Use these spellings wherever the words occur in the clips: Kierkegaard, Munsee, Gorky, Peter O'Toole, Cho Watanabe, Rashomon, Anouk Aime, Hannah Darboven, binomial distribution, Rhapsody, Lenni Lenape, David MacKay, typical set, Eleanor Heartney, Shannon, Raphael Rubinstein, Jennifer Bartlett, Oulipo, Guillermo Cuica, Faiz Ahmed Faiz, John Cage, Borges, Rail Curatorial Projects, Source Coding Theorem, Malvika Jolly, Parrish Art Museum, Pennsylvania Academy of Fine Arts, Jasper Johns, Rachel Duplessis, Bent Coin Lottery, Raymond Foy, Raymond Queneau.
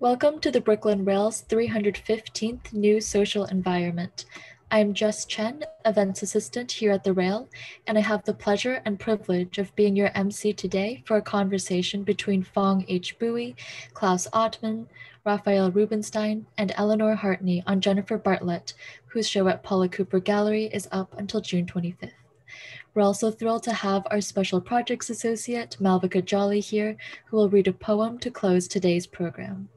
Welcome to the Brooklyn Rail's 315th New Social Environment. I'm Jess Chen, Events Assistant here at the Rail, and I have the pleasure and privilege of being your MC today for a conversation between Phong H. Bui, Klaus Ottmann, Raphael Rubinstein, and Eleanor Heartney on Jennifer Bartlett, whose show at Paula Cooper Gallery is up until June 25th. We're also thrilled to have our Special Projects Associate, Malvika Jolly, here, who will read a poem to close today's program.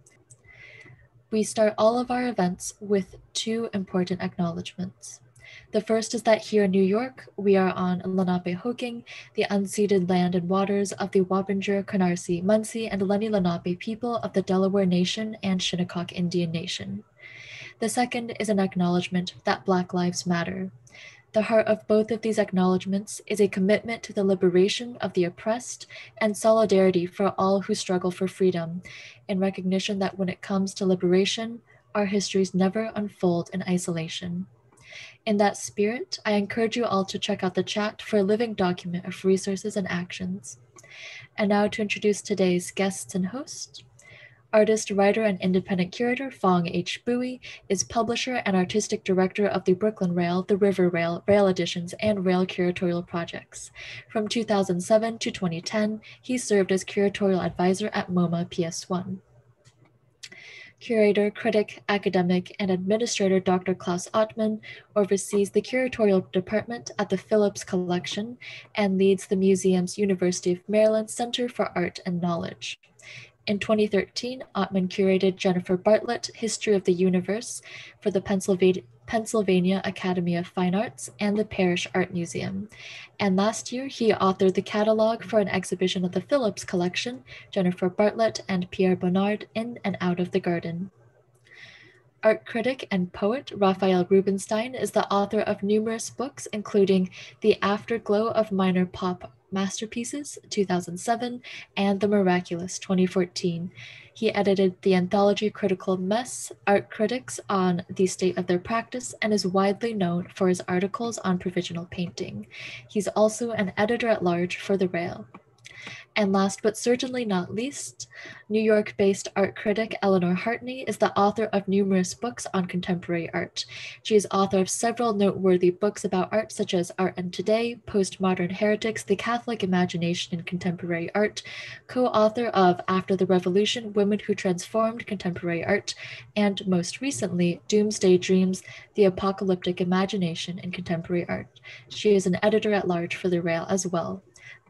We start all of our events with two important acknowledgements. The first is that here in New York, we are on Lenape Hoking, the unceded land and waters of the Wappinger, Canarsie, Munsee, and Lenni Lenape people of the Delaware Nation and Shinnecock Indian Nation. The second is an acknowledgement that Black Lives Matter. The heart of both of these acknowledgements is a commitment to the liberation of the oppressed and solidarity for all who struggle for freedom, in recognition that when it comes to liberation, our histories never unfold in isolation. In that spirit, I encourage you all to check out the chat for a living document of resources and actions. And now to introduce today's guests and hosts. Artist, writer, and independent curator Phong H. Bui is publisher and artistic director of the Brooklyn Rail, the River Rail, Rail Editions, and Rail Curatorial Projects. From 2007 to 2010, he served as curatorial advisor at MoMA PS1. Curator, critic, academic, and administrator Dr. Klaus Ottmann oversees the curatorial department at the Phillips Collection and leads the museum's University of Maryland Center for Art and Knowledge. In 2013, Ottmann curated Jennifer Bartlett, History of the Universe for the Pennsylvania Academy of Fine Arts and the Parrish Art Museum. And last year, he authored the catalog for an exhibition of the Phillips Collection, Jennifer Bartlett and Pierre Bonnard in and out of the garden. Art critic and poet Raphael Rubinstein is the author of numerous books, including The Afterglow of Minor Pop Masterpieces, 2007, and The Miraculous, 2014. He edited the anthology Critical Mess, Art Critics on the State of Their Practice, and is widely known for his articles on provisional painting. He's also an editor-at-large for The Rail. And last but certainly not least, New York-based art critic Eleanor Heartney is the author of numerous books on contemporary art. She is author of several noteworthy books about art, such as Art and Today, Postmodern Heretics, The Catholic Imagination in Contemporary Art, co-author of After the Revolution, Women Who Transformed Contemporary Art, and most recently, Doomsday Dreams, The Apocalyptic Imagination in Contemporary Art. She is an editor-at-large for The Rail as well.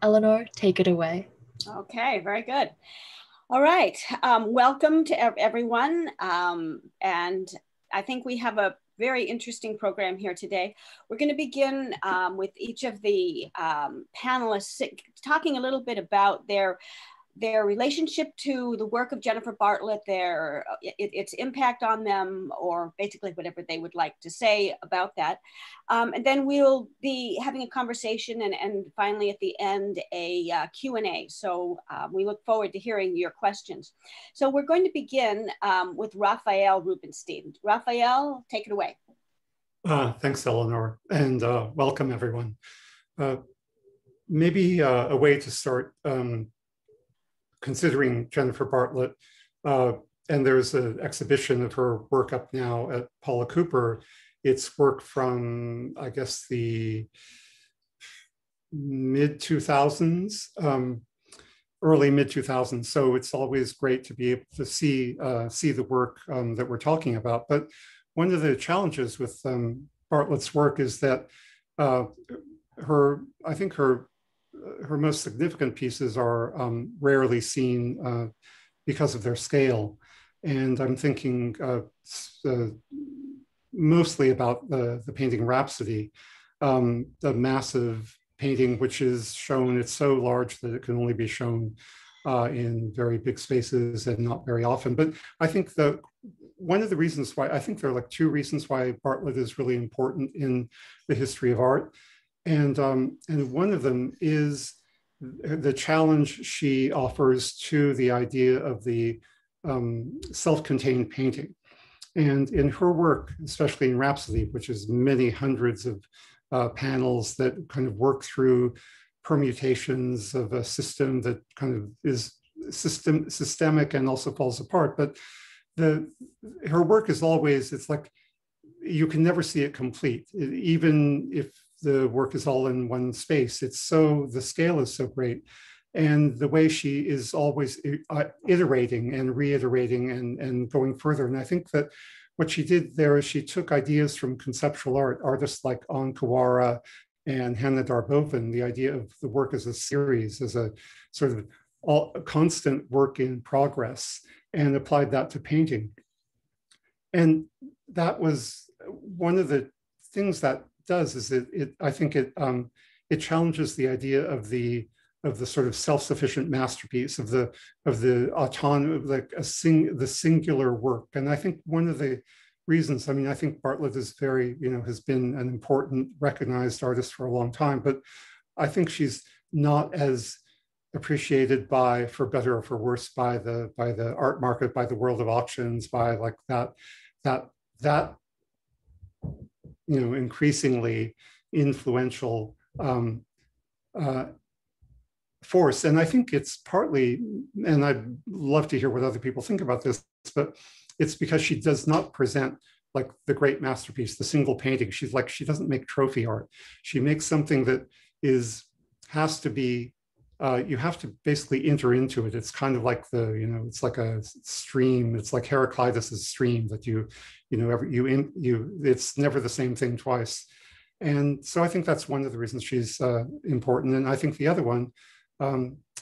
Eleanor, take it away. Okay, very good. All right, welcome to everyone. And I think we have a very interesting program here today. We're going to begin with each of the panelists talking a little bit about their relationship to the work of Jennifer Bartlett, its impact on them, or basically whatever they would like to say about that. And then we'll be having a conversation and finally at the end, a Q&A. So we look forward to hearing your questions. So we're going to begin with Raphael Rubinstein. Raphael, take it away. Thanks, Eleanor, and welcome everyone. Maybe a way to start considering Jennifer Bartlett, and there's an exhibition of her work up now at Paula Cooper. It's work from, I guess, the mid-2000s, early mid-2000s. So it's always great to be able to see the work that we're talking about. But one of the challenges with Bartlett's work is that her most significant pieces are rarely seen because of their scale. And I'm thinking mostly about the painting Rhapsody, the massive painting which is shown, it's so large that it can only be shown in very big spaces and not very often. But I think there are like two reasons why Bartlett is really important in the history of art. And one of them is the challenge she offers to the idea of the self-contained painting. And in her work, especially in Rhapsody, which is many hundreds of panels that kind of work through permutations of a system that kind of is systemic and also falls apart. But her work is always, it's like, you can never see it complete, even if the work is all in one space. It's so, the scale is so great. And the way she is always iterating and reiterating and going further. And I think that what she did there is she took ideas from conceptual art, artists like On Kawara and Hannah Darboven, the idea of the work as a series, as a sort of a constant work in progress, and applied that to painting. And that was one of the things that does is I think it challenges the idea of the sort of self-sufficient masterpiece, of the autonomy, like the singular work. And I think one of the reasons, I mean, I think Bartlett is very, has been an important recognized artist for a long time, but I think she's not as appreciated by, for better or for worse, by the art market, by the world of auctions, by like that increasingly influential force. And I think it's partly, and I'd love to hear what other people think about this, but it's because she does not present like the great masterpiece, the single painting. She's like, she doesn't make trophy art. She makes something that has to be, you have to basically enter into it. It's kind of like it's like a stream. It's like Heraclitus's stream that it's never the same thing twice. And so I think that's one of the reasons she's important. And I think the other one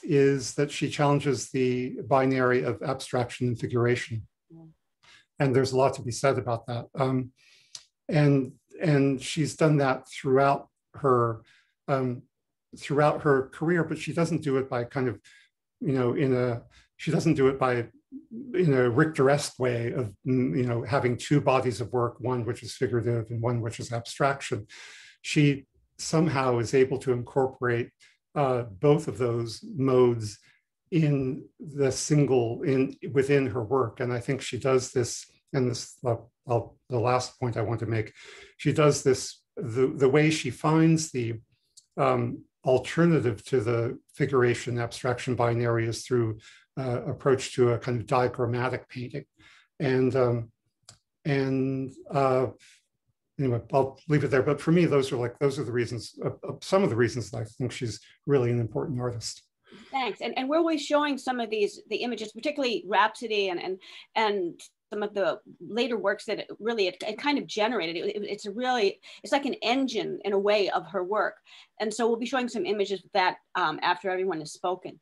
is that she challenges the binary of abstraction and figuration. Yeah. And there's a lot to be said about that. And she's done that throughout her career, but she doesn't do it by kind of, she doesn't do it by, Richter-esque way of, having two bodies of work, one which is figurative and one which is abstraction. She somehow is able to incorporate both of those modes in the single, within her work. And I think she does this, and this, the last point I want to make, she does this, the way she finds the, alternative to the figuration abstraction binary is through approach to a kind of diagrammatic painting. And anyway, I'll leave it there. But for me, those are the reasons, some of the reasons that I think she's really an important artist. Thanks. And we're always showing some of the images, particularly Rhapsody and some of the later works that it kind of generated. It's like an engine in a way of her work. And so we'll be showing some images of that after everyone has spoken.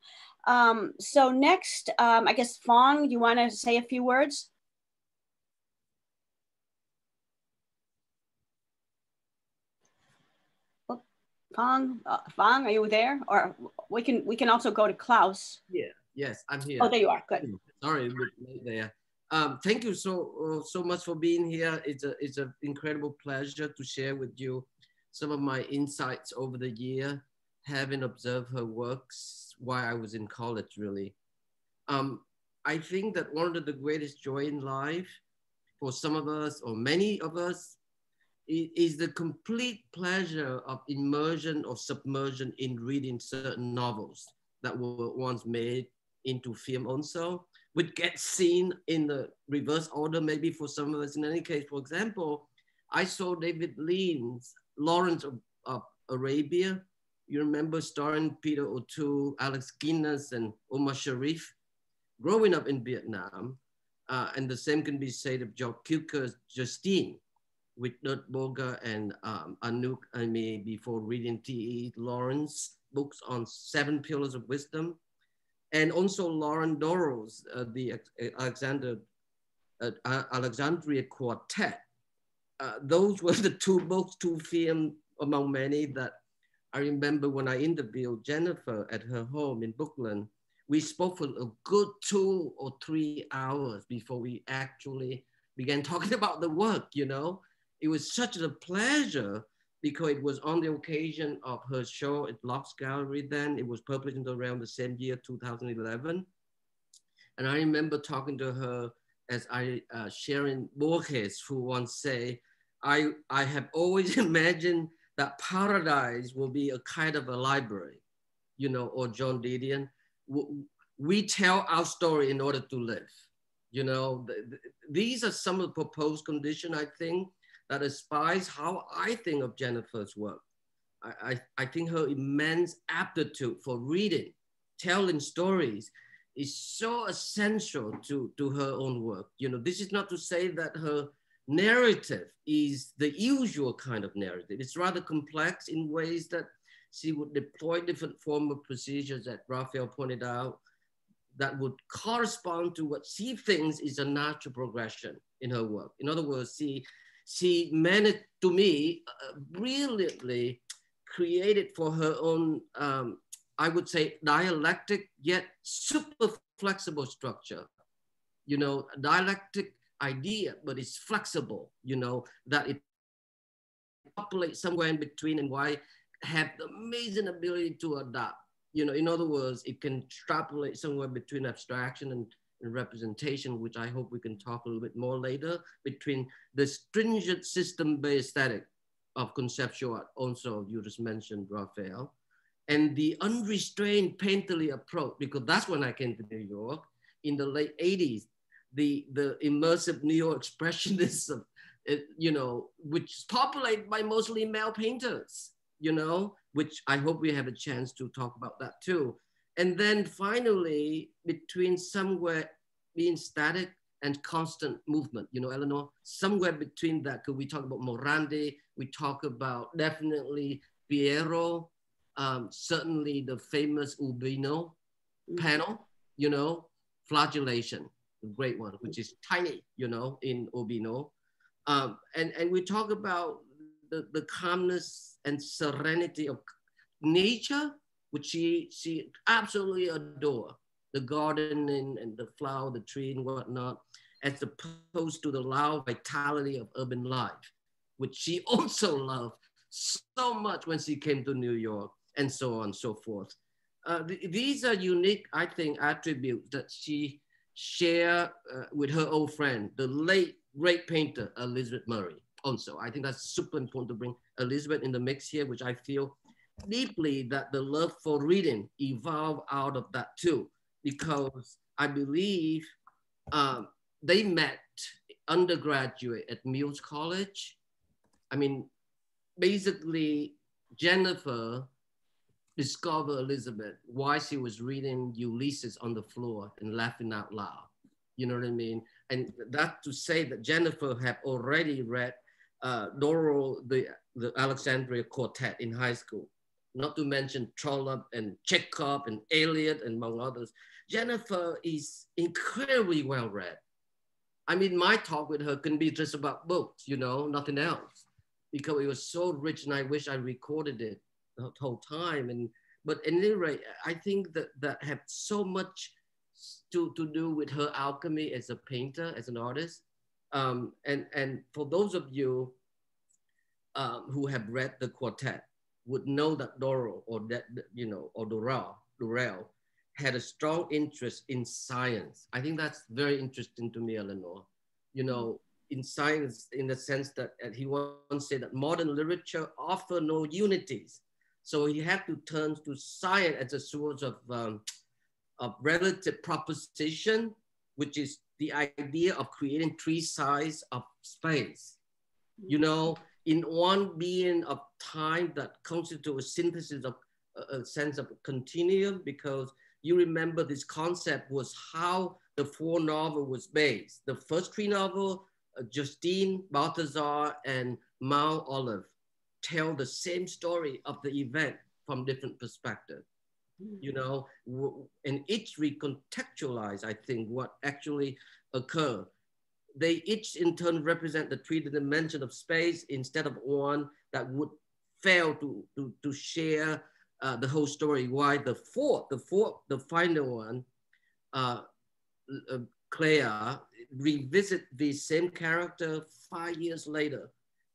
So next, I guess, Phong, you wanna say a few words? Well, Phong, are you there? Or we can also go to Klaus. Yeah, yes, I'm here. Oh, there you are, good. Sorry, a bit late there. Thank you so much for being here. It's an incredible pleasure to share with you some of my insights over the year, having observed her works while I was in college, really. I think that one of the greatest joy in life for some of us, or many of us, is the complete pleasure of immersion or submersion in reading certain novels that were once made into film also, would get seen in the reverse order, maybe for some of us. In any case, for example, I saw David Lean's Lawrence of Arabia, you remember, starring Peter O'Toole, Alex Guinness, and Omar Sharif, growing up in Vietnam. And the same can be said of Job Kuker's Justine, with Nurt Bulger and Anouk Aime, before reading T.E. Lawrence's books on 7 Pillars of Wisdom. And also Lawrence Durrell's Alexandria Quartet. Those were the 2 books, 2 films among many that I remember when I interviewed Jennifer at her home in Brooklyn. We spoke for a good 2 or 3 hours before we actually began talking about the work, It was such a pleasure because it was on the occasion of her show at Locke's Gallery then. It was published around the same year, 2011. And I remember talking to her as sharing Borges, who once say, I have always imagined that paradise will be a kind of a library, or John Didion. we tell our story in order to live. You know, these are some of the proposed conditions, I think, that inspires how I think of Jennifer's work. I think her immense aptitude for reading, telling stories is so essential to her own work. You know, this is not to say that her narrative is the usual kind of narrative. It's rather complex in ways that she would deploy different forms of procedures that Raphael pointed out that would correspond to what she thinks is a natural progression in her work. In other words, she managed, to me, brilliantly created for her own, I would say, dialectic yet super flexible structure. You know, a dialectic idea, but it's flexible, you know, that it populates somewhere in between, and why have the amazing ability to adapt. You know, in other words, it can extrapolate somewhere between abstraction and representation, which I hope we can talk a little bit more later, between the stringent system-based aesthetic of conceptual art, also you just mentioned, Raphael, and the unrestrained painterly approach, because that's when I came to New York in the late 80s, the immersive New York expressionism, you know, which is populated by mostly male painters, you know, which I hope we have a chance to talk about that too. And then finally, between somewhere being static and constant movement, you know, Eleanor, somewhere between that, could we talk about Morandi, we talk about definitely Piero, certainly the famous Urbino panel, you know, Flagellation, the great one, which is tiny, you know, in Urbino. And we talk about the calmness and serenity of nature, which she absolutely adored, the garden and the flower, the tree and whatnot, as opposed to the loud vitality of urban life, which she also loved so much when she came to New York, and so on and so forth. These are unique, I think, attributes that she shared with her old friend, the late great painter, Elizabeth Murray, also. I think that's super important to bring Elizabeth in the mix here, which I feel deeply that the love for reading evolved out of that too, because I believe they met undergraduate at Mills College. I mean, basically Jennifer discovered Elizabeth while she was reading Ulysses on the floor and laughing out loud, you know what I mean? And that to say that Jennifer had already read Durrell, the Alexandria Quartet in high school, not to mention Trollope and Chekhov and Eliot and among others. Jennifer is incredibly well read. I mean, my talk with her can be just about books, you know, nothing else, because it was so rich and I wish I recorded it the whole time. And, but at any rate, I think that that had so much to do with her alchemy as a painter, as an artist. And for those of you who have read the quartet would know that Durrell Durrell had a strong interest in science. I think that's very interesting to me, Eleanor. You know, in science, in the sense that he once said that modern literature offers no unities. So he had to turn to science as a source of relative proposition, which is the idea of creating three sides of space, you know, in one being of time that constitutes a synthesis of a sense of a continuum, because you remember this concept was how the four novels was based. The first three novels, Justine, Balthazar, and Mount Olive, tell the same story of the event from different perspectives, you know, and each recontextualize, I think, what actually occurred. They each in turn represent the three dimensions of space instead of one that would fail to share the whole story. Why the final one, Claire, revisit the same character 5 years later,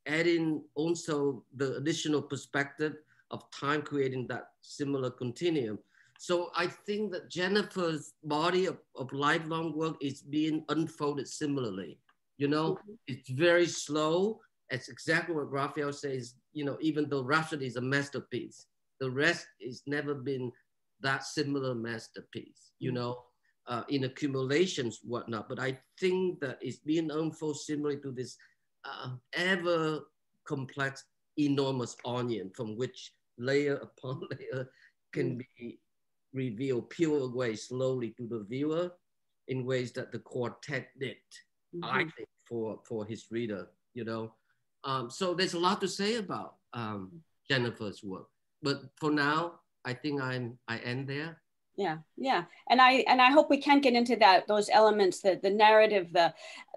adding also the additional perspective of time creating that similar continuum. So I think that Jennifer's body of lifelong work is being unfolded similarly. You know, it's very slow. It's exactly what Raphael says, you know, even though Rhapsody is a masterpiece, the rest is never been that similar masterpiece, you know, in accumulations, whatnot. But I think that it's being unfolded similarly to this ever complex, enormous onion from which layer upon layer can be revealed, peeled away slowly to the viewer in ways that the quartet did, I think, for his reader, you know. So there's a lot to say about Jennifer's work, but for now, I think I end there. Yeah, yeah, and I hope we can get into that, those elements, the narrative,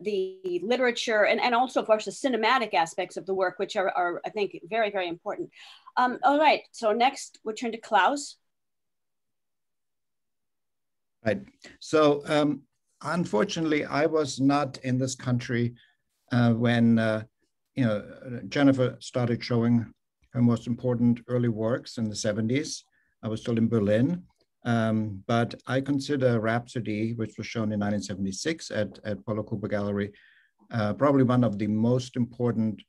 the literature, and also of course the cinematic aspects of the work, which are I think very, very important. All right, so next we'll turn to Klaus. Right. So unfortunately, I was not in this country when you know, Jennifer started showing her most important early works in the 70s. I was still in Berlin. But I consider Rhapsody, which was shown in 1976 at Paula Cooper Gallery, probably one of the most important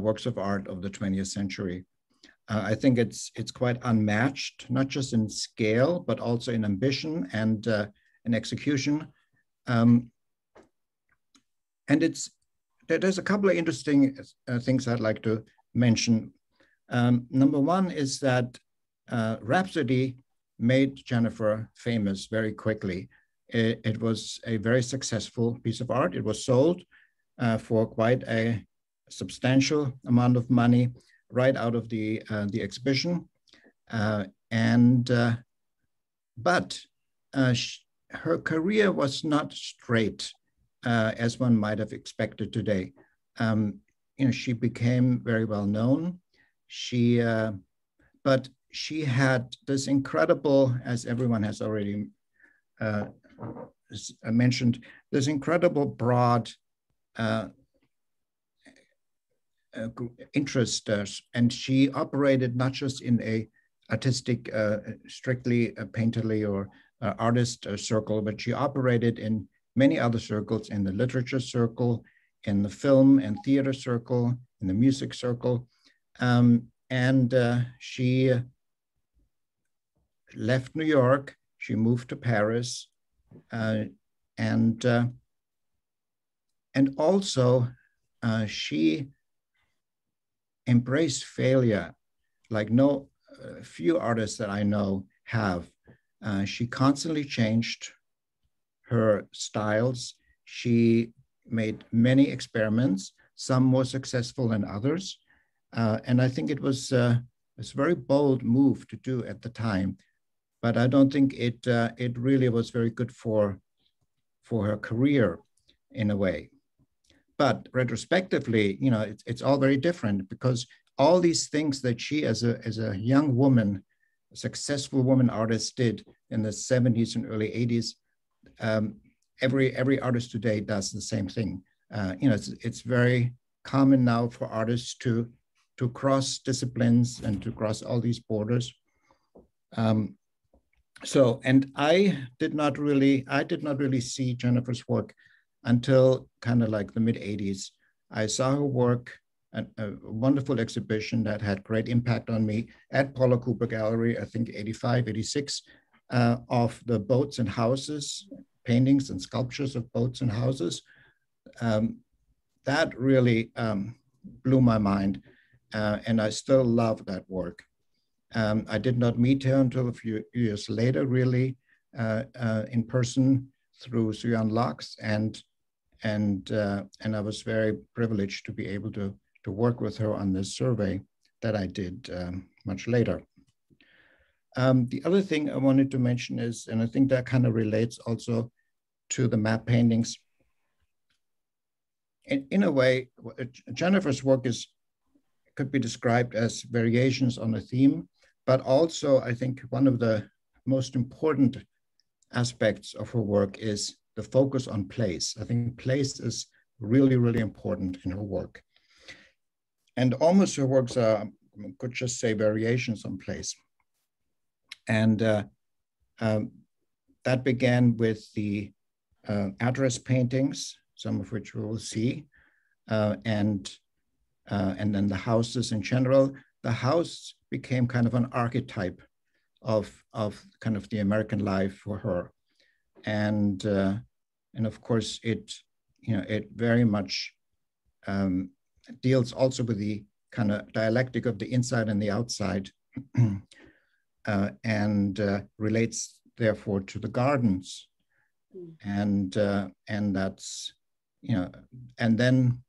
works of art of the 20th century. I think it's quite unmatched, not just in scale, but also in ambition and in execution. And there's a couple of interesting things I'd like to mention. Number one is that Rhapsody made Jennifer famous very quickly. It was a very successful piece of art. It was sold for quite a substantial amount of money right out of the exhibition. Her career was not straight as one might have expected today. You know, she became very well known. She had this incredible, as everyone has already mentioned, this incredible broad interest. And she operated not just in a artistic, strictly painterly or artist circle, but she operated in many other circles, in the literature circle, in the film and theater circle, in the music circle. She left New York, she moved to Paris, and also she embraced failure like few artists that I know have. She constantly changed her styles. She made many experiments, some more successful than others. And I think it was a very bold move to do at the time. But I don't think it really was very good for her career in a way. But retrospectively, you know, it's all very different because all these things that she as a young woman, successful woman artist did in the 70s and early 80s, every artist today does the same thing. You know, it's very common now for artists to cross disciplines and to cross all these borders. And I did not really see Jennifer's work until kind of like the mid 80s. I saw her work at a wonderful exhibition that had great impact on me at Paula Cooper Gallery, I think 85, 86, of the boats and houses, paintings and sculptures of boats and houses. That really blew my mind. And I still love that work. I did not meet her until a few years later, really, in person through Suyan Locks, and I was very privileged to be able to work with her on this survey that I did much later. The other thing I wanted to mention is, and I think that kind of relates also to the map paintings. In a way, Jennifer's work could be described as variations on a theme, but also I think one of the most important aspects of her work is the focus on place. I think place is really, really important in her work. And almost her works are, I could just say, variations on place. And that began with the address paintings, some of which we will see, and then the houses in general. The house became kind of an archetype of kind of the American life for her. And of course it, you know, it very much deals also with the kind of dialectic of the inside and the outside and relates therefore to the gardens. And that's, you know, and then,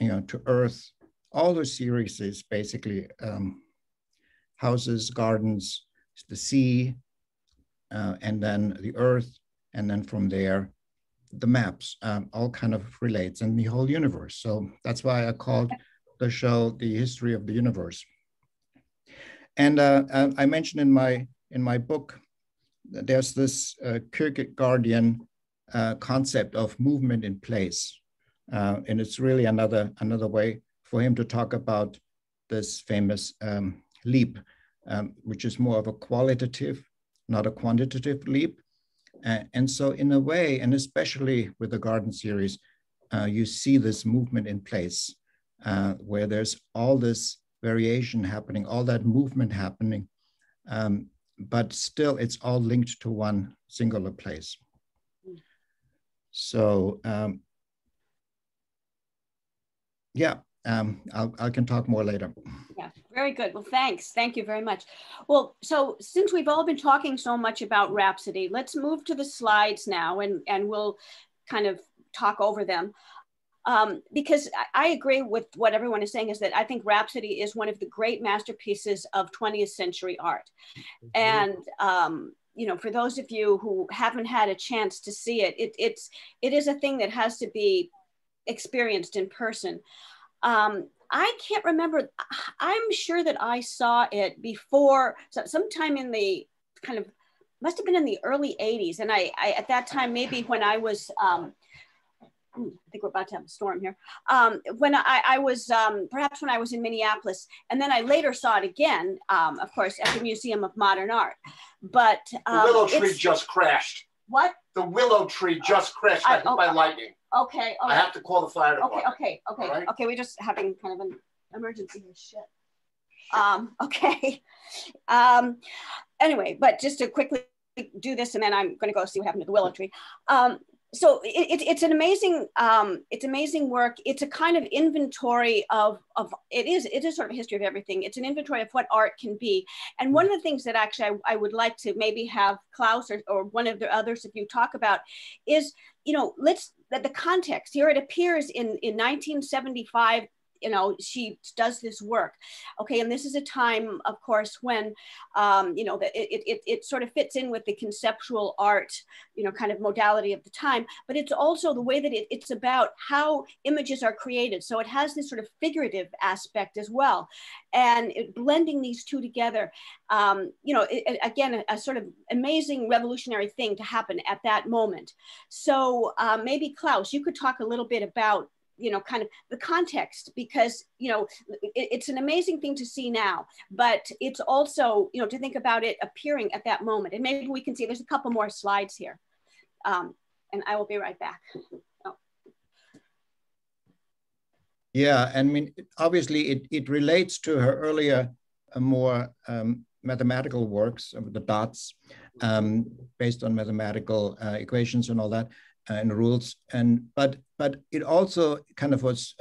you know, to Earth, all the series is basically houses, gardens, the sea, and then the Earth, and then from there, the maps, all kind of relates, and the whole universe. So that's why I called the show The History of the Universe. And I mentioned in my book, that there's this Kierkegaardian concept of movement in place. And it's really another way for him to talk about this famous leap, which is more of a qualitative, not a quantitative leap. And so in a way, and especially with the garden series, you see this movement in place where there's all this variation happening, all that movement happening, but still it's all linked to one singular place. So yeah. I can talk more later. Yeah, very good. Well, thanks. Thank you very much. Well, so since we've all been talking so much about Rhapsody, let's move to the slides now, and we'll kind of talk over them. Because I agree with what everyone is saying, is that I think Rhapsody is one of the great masterpieces of 20th century art. Mm-hmm. And, you know, for those of you who haven't had a chance to see it, it is a thing that has to be experienced in person. I can't remember, I'm sure that I saw it before, so sometime in the kind of, must have been in the early 80s. And I at that time, maybe when I was, I think we're about to have a storm here, when I was, perhaps when I was in Minneapolis, and then I later saw it again, of course, at the Museum of Modern Art. But the willow tree just crashed. What? The willow tree just crashed, I think, by lightning. Okay, all right. I have to call the fire department. Okay. Right? Okay, we're just having kind of an emergency. Shit. Okay. Anyway, but just to quickly do this, and then I'm going to go see what happened to the willow tree. So it's an amazing, it's amazing work. It's a kind of inventory of it is sort of a history of everything. It's an inventory of what art can be. And one of the things that actually I would like to maybe have Klaus or one of the others of you talk about is, you know, let's, that the context here, it appears in 1975, you know, she does this work. Okay, and this is a time, of course, when, you know, it sort of fits in with the conceptual art, you know, kind of modality of the time, but it's also the way that it's about how images are created. So it has this sort of figurative aspect as well. And blending these two together, you know, again, a sort of amazing revolutionary thing to happen at that moment. So maybe Klaus, you could talk a little bit about, you know, kind of the context, because, you know, it's an amazing thing to see now, but it's also, you know, to think about it appearing at that moment. And maybe we can see, there's a couple more slides here. And I will be right back. Oh. Yeah, I mean, obviously it relates to her earlier, more mathematical works, the dots, based on mathematical equations and all that, and rules, but it also kind of was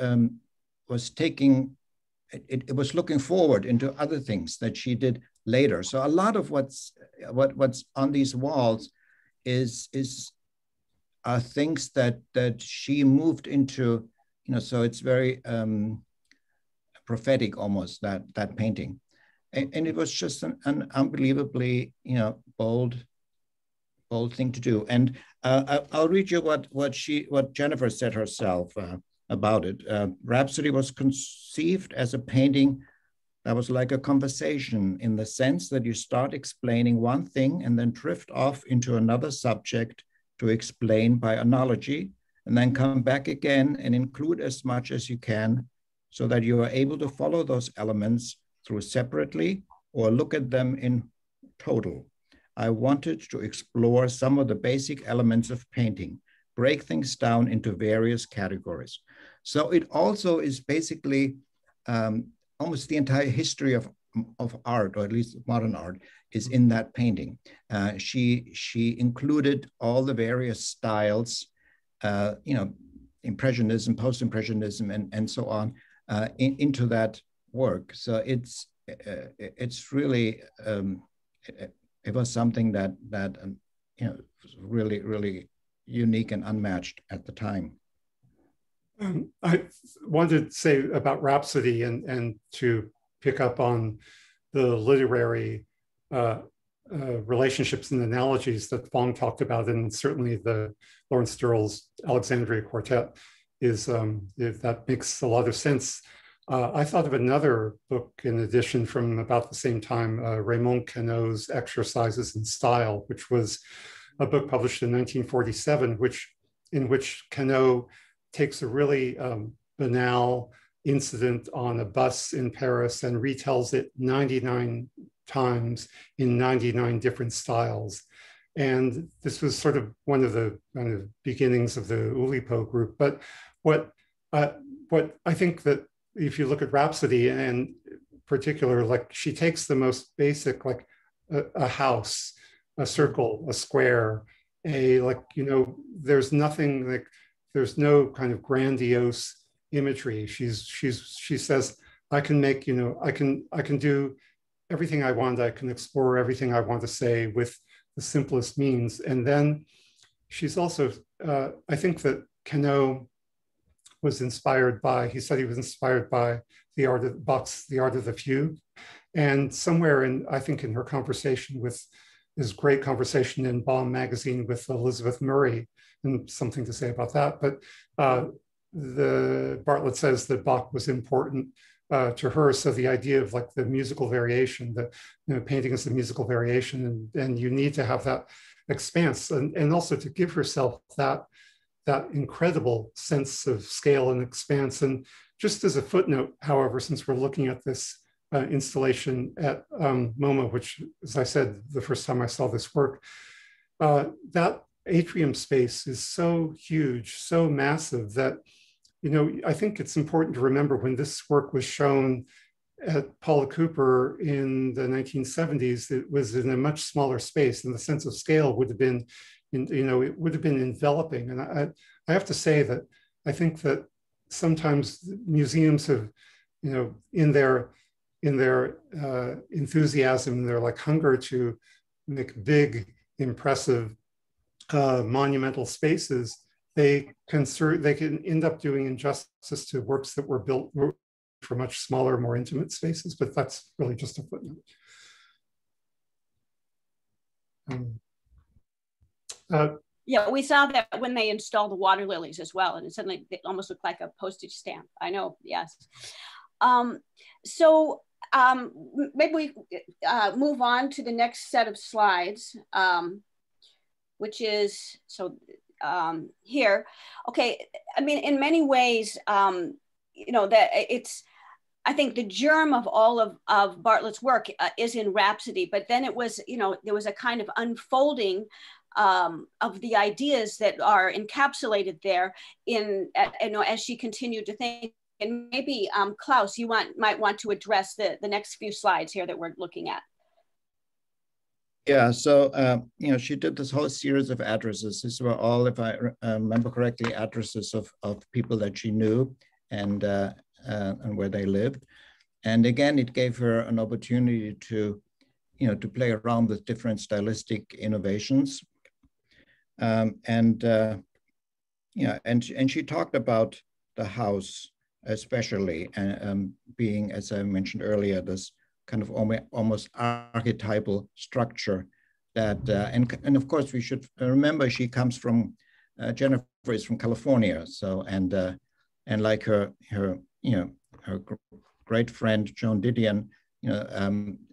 taking, it was looking forward into other things that she did later. So a lot of what's on these walls are things that she moved into, you know. So it's very prophetic almost, that painting, and it was just an unbelievably, you know, bold thing to do. And I'll read you what Jennifer said herself about it. Rhapsody was conceived as a painting that was like a conversation, in the sense that you start explaining one thing and then drift off into another subject to explain by analogy, and then come back again and include as much as you can, so that you are able to follow those elements through separately or look at them in total. I wanted to explore some of the basic elements of painting, break things down into various categories. So it also is basically almost the entire history of of art, or at least modern art, is in that painting. She included all the various styles, you know, Impressionism, post-impressionism, and so on, into that work. So it's really it was something that you know, really unique and unmatched at the time. I wanted to say about Rhapsody and to pick up on the literary relationships and analogies that Phong talked about, and certainly the Lawrence Durrell's Alexandria Quartet is, that makes a lot of sense. I thought of another book in addition from about the same time, Raymond Queneau's Exercises in Style, which was a book published in 1947, in which Queneau takes a really banal incident on a bus in Paris and retells it 99 times in 99 different styles. And this was sort of one of the kind of beginnings of the Oulipo group. But what I think that if you look at Rhapsody, and in particular, like, she takes the most basic, like a house, a circle, a square, there's nothing, like, there's no kind of grandiose imagery. She says, I can make, I can do everything I want. I can explore everything I want to say with the simplest means. And then she's also, I think that Queneau was inspired by, he said he was inspired by the art of Bach's The Art of the Fugue. And somewhere in, I think in her conversation with, this great conversation in Baum magazine with Elizabeth Murray, and something to say about that. But Bartlett says that Bach was important to her. So the idea of like the musical variation, that, you know, painting is a musical variation, and you need to have that expanse, and also to give herself that incredible sense of scale and expanse. And just as a footnote, however, since we're looking at this installation at MoMA, which, as I said, the first time I saw this work, that atrium space is so huge, so massive that, you know, I think it's important to remember when this work was shown at Paula Cooper in the 1970s, it was in a much smaller space, and the sense of scale would have been, it would have been enveloping. And I have to say that I think that sometimes museums have, in their enthusiasm, their like hunger to make big, impressive, monumental spaces, they can end up doing injustice to works that were built for much smaller, more intimate spaces. But that's really just a footnote. Yeah, we saw that when they installed the water lilies as well, and it suddenly they almost looked like a postage stamp. I know, yes. So maybe we move on to the next set of slides, which is, here. Okay, I mean, in many ways, that it's, I think the germ of all of Bartlett's work is in Rhapsody, but then it was, there was a kind of unfolding of the ideas that are encapsulated there in, as she continued to think. And maybe Klaus, you might want to address the next few slides here that we're looking at. Yeah, so she did this whole series of addresses. These were all, if I remember correctly, addresses of people that she knew and where they lived. And again, it gave her an opportunity to, to play around with different stylistic innovations. And she talked about the house, especially being, as I mentioned earlier, this kind of almost archetypal structure that, and of course we should remember she comes from, Jennifer is from California. So, and like her great friend, John Didion,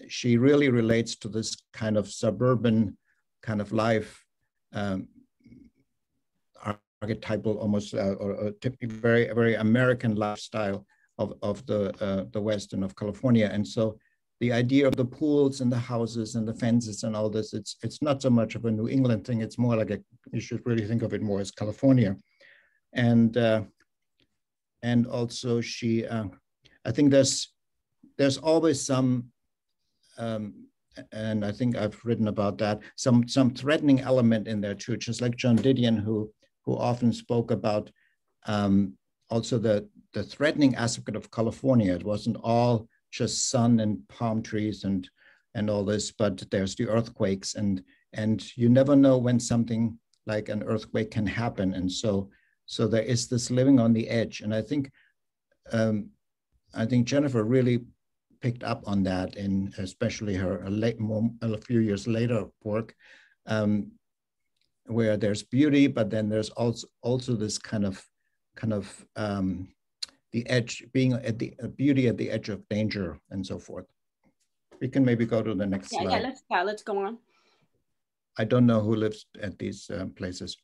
she really relates to this kind of suburban kind of life, archetypal, almost or very, very American lifestyle of the West and of California. And so the idea of the pools and the houses and the fences and all this, it's not so much of a New England thing. It's more like you should really think of it more as California. And also I think there's always some and I think I've written about that, some threatening element in there too, just like John Didion, who often spoke about also the threatening aspect of California. It wasn't all just sun and palm trees and all this, but there's the earthquakes, and you never know when something like an earthquake can happen. And so there is this living on the edge. And I think Jennifer really picked up on that in especially her a few years later work, where there's beauty, but then there's also this kind of the edge, being at the beauty at the edge of danger and so forth. We can maybe go to the next slide. Yeah, let's go on. I don't know who lives at these places.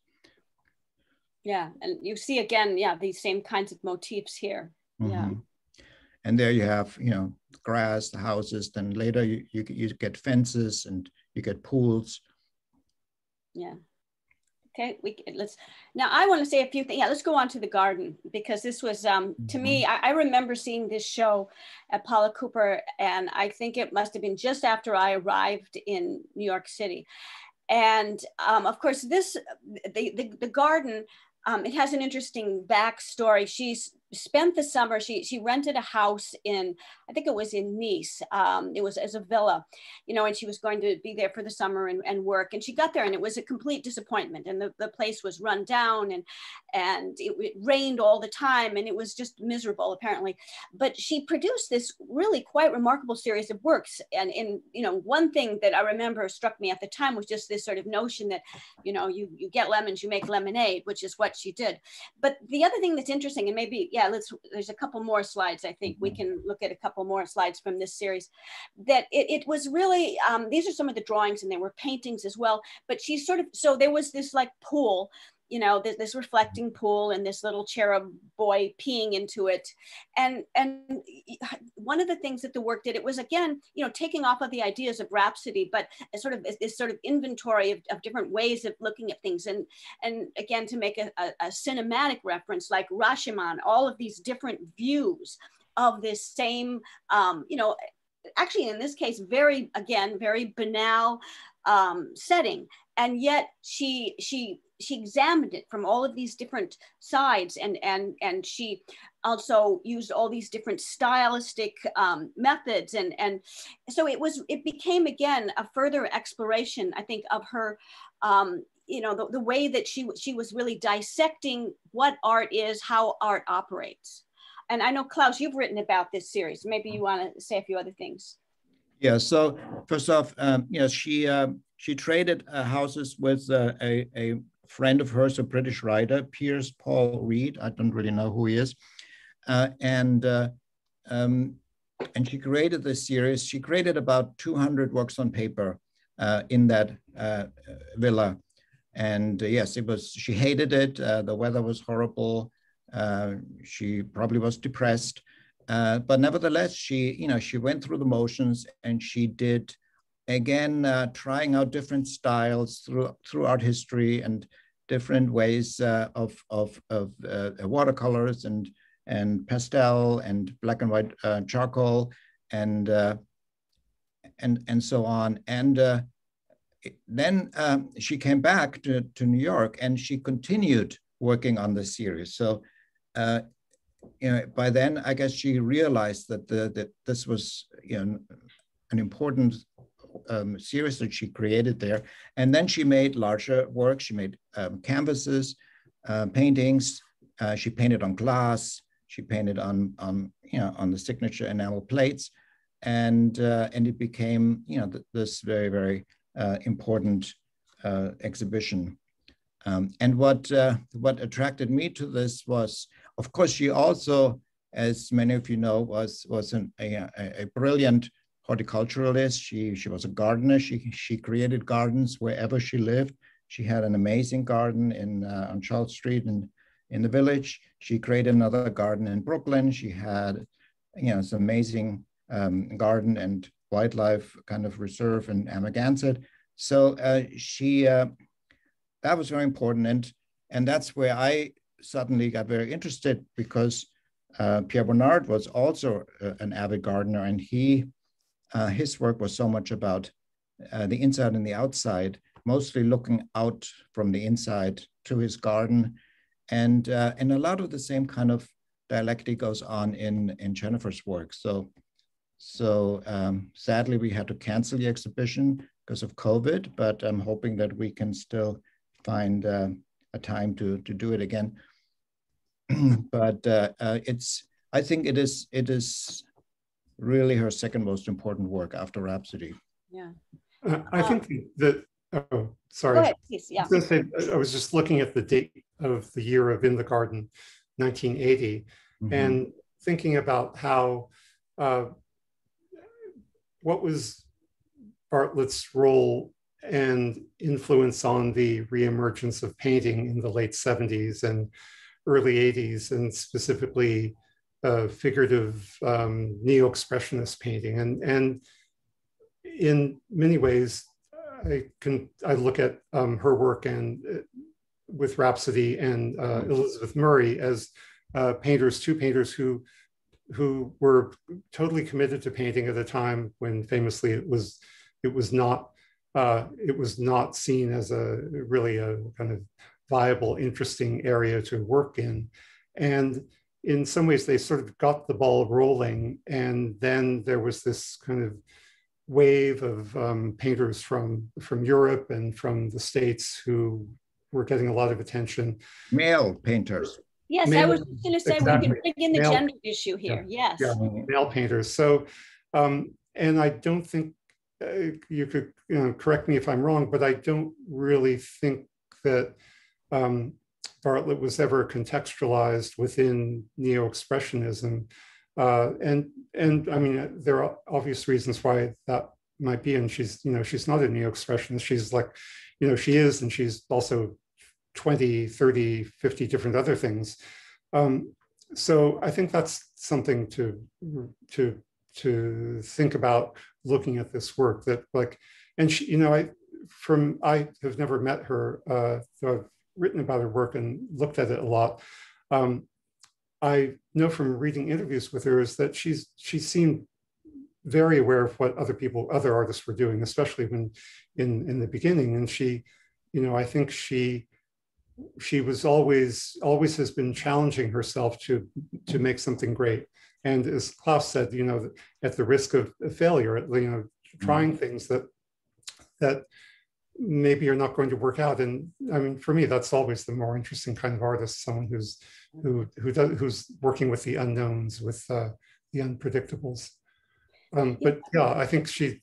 Yeah, and you see again, yeah, these same kinds of motifs here. Mm-hmm. Yeah. And there you have, grass, the houses, then later you get fences and you get pools. Yeah. Okay, now I want to say a few things. Yeah, let's go on to the garden, because this was, to me, I remember seeing this show at Paula Cooper, and I think it must have been just after I arrived in New York City. And of course, the garden, it has an interesting backstory. She's spent the summer, she rented a house in, I think it was in Nice. It was as a villa, and she was going to be there for the summer and work. And she got there and it was a complete disappointment. And the place was run down and it rained all the time. And it was just miserable, apparently. But she produced this really quite remarkable series of works. And one thing that I remember struck me at the time was just this sort of notion that, you get lemons, you make lemonade, which is what she did. But the other thing that's interesting, and maybe, yeah, there's a couple more slides. I think we can look at a couple more slides from this series. That it was really, these are some of the drawings, and there were paintings as well, but she sort of, so there was this like pool, this reflecting pool and this little cherub boy peeing into it. And one of the things that the work did, it was again, taking off of the ideas of Rhapsody, but this sort of inventory of different ways of looking at things. And again, to make a cinematic reference like Rashomon, all of these different views of this same, actually in this case, very banal setting. And yet she examined it from all of these different sides, and she also used all these different stylistic methods, and so it became again a further exploration, I think, of her, the way that she was really dissecting what art is, how art operates. And I know, Klaus, you've written about this series. Maybe you want to say a few other things. Yeah. So first off, she traded houses with a friend of hers, a British writer, Piers Paul Reed. I don't really know who he is. And she created this series. She created about 200 works on paper in that villa. And yes, she hated it. The weather was horrible. She probably was depressed. But nevertheless, she went through the motions, and she did, again, trying out different styles throughout history, and different ways of watercolors and pastel and black and white charcoal and so on. And then she came back to New York, and she continued working on the series. So. By then, I guess she realized that that this was an important series that she created there, and then she made larger work. She made canvases, paintings. She painted on glass. She painted on the signature enamel plates, and it became this very, very important exhibition. And what attracted me to this was, of course, she also, as many of you know, was a brilliant horticulturalist. She was a gardener. She created gardens wherever she lived. She had an amazing garden on Charles Street in the Village. She created another garden in Brooklyn. She had, this amazing garden and wildlife kind of reserve in Amagansett. So that was very important, and that's where I suddenly got very interested, because Pierre Bonnard was also an avid gardener, and he his work was so much about the inside and the outside, mostly looking out from the inside to his garden. And a lot of the same kind of dialectic goes on in Jennifer's work. So sadly, we had to cancel the exhibition because of COVID, but I'm hoping that we can still find a time to do it again. But I think it is really her second most important work after Rhapsody. Yeah, I think that. Oh, sorry. Go ahead, please. Yeah. I was just looking at the date of the year of In the Garden, 1980, mm-hmm. and thinking about how what was Bartlett's role and influence on the reemergence of painting in the late 70s and early 80s, and specifically figurative neo-expressionist painting. And in many ways, I look at her work and with Rhapsody and Elizabeth Murray as painters, two painters who were totally committed to painting at a time when famously it was not seen as really a kind of viable, interesting area to work in. And in some ways they sort of got the ball rolling, and then there was this kind of wave of painters from Europe and from the States who were getting a lot of attention. Male painters. Yes, male, I was just gonna say exactly. We can bring in the male, gender issue here, yeah, yes. Yeah, male painters. So, and I don't think, you could correct me if I'm wrong, but I don't really think that Bartlett was ever contextualized within neo-expressionism. And I mean, there are obvious reasons why that might be, and she's not a neo-expressionist. She's like, she is, and she's also 20, 30, 50 different other things. So I think that's something to think about looking at this work. That like, and she, I have never met her, though I've written about her work and looked at it a lot. I know from reading interviews with her is that she seemed very aware of what other artists were doing, especially when in the beginning. And she, I think she was always has been challenging herself to make something great. And as Klaus said, at the risk of failure, trying things that maybe are not going to work out. And I mean, for me, that's always the more interesting kind of artist, someone who's working with the unknowns, with the unpredictables. But yeah, I think she,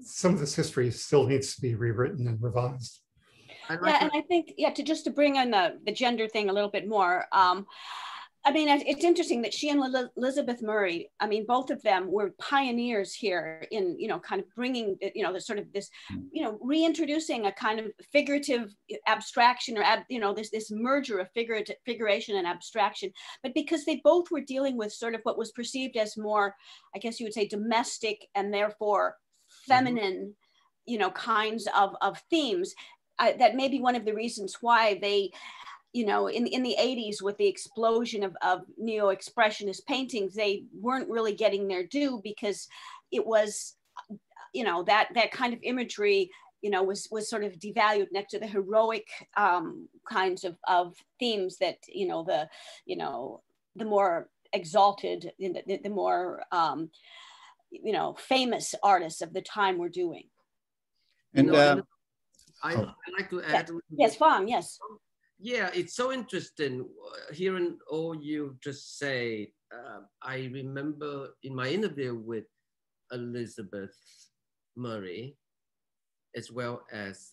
some of this history still needs to be rewritten and revised. Yeah, and I think, yeah, to bring in the gender thing a little bit more, I mean, it's interesting that she and Elizabeth Murray, I mean, both of them were pioneers here in, kind of bringing, the sort of this, reintroducing a kind of figurative abstraction or, this merger of figuration and abstraction, but because they both were dealing with sort of what was perceived as more, I guess you would say, domestic and therefore feminine, kinds of themes, that may be one of the reasons why they, in the 80s with the explosion of neo-expressionist paintings, they weren't really getting their due because it was, that kind of imagery, was sort of devalued next to the heroic kinds of themes that, the more exalted, the more, famous artists of the time were doing. And I'd like to add. Yes, Phong, yes. Yeah, it's so interesting hearing all you just say. I remember in my interview with Elizabeth Murray, as well as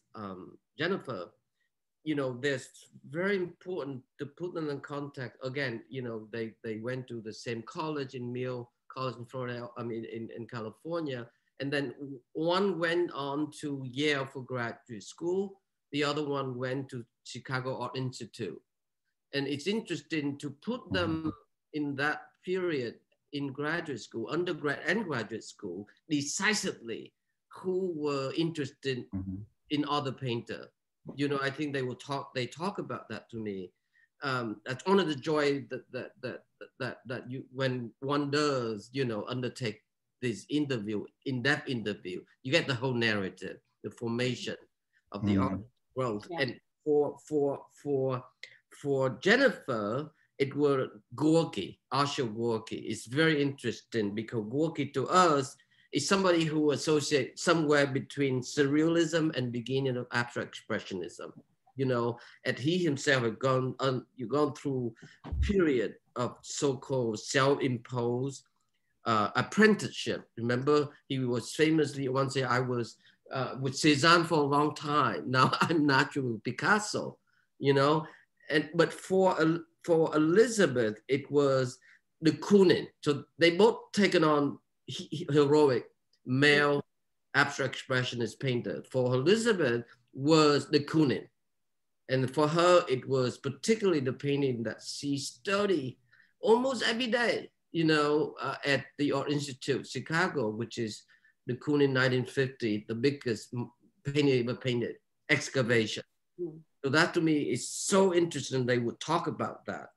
Jennifer, there's very important to put them in contact. Again, they went to the same college in Mill College in Florida, I mean, in California. And then one went on to Yale for graduate school. The other one went to Chicago Art Institute. And it's interesting to put them in that period in graduate school, undergrad and graduate school, decisively who were interested in other painter. I think they talk about that to me. That's one of the joy that you, when one does, undertake this interview, in-depth interview, you get the whole narrative, the formation of the art world. Yeah. And for Jennifer, it was Gorky, Asha Gorky. It's very interesting because Gorky to us is somebody who associates somewhere between surrealism and beginning of abstract expressionism. You know, and he himself had gone on, you've gone through a period of so-called self-imposed apprenticeship. Remember, he was famously, once I was with Cézanne for a long time. Now I'm naturally with Picasso, you know? And but for Elizabeth, it was the Koonin. So they both taken on heroic male abstract expressionist painter. For Elizabeth was the Koonin. And for her, it was particularly the painting that she studied almost every day, you know, at the Art Institute, Chicago, which is the Koonin 1950, the biggest painting ever painted, excavation. So that to me is so interesting. They would talk about that.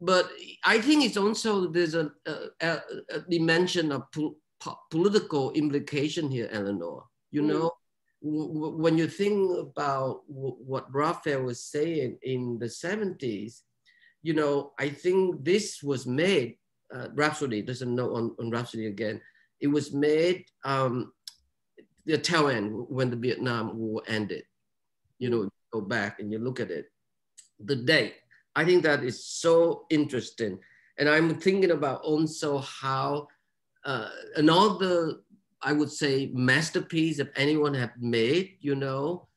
But I think it's also, there's a dimension of political implication here, Eleanor, you know? When you think about what Raphael was saying in the 70s, you know, I think this was made, Rhapsody, there's a note on Rhapsody again, it was made the tail end when the Vietnam War ended. You know, go back and you look at it. The date, I think that is so interesting. And I'm thinking about also how another, I would say, masterpiece that anyone have made, you know,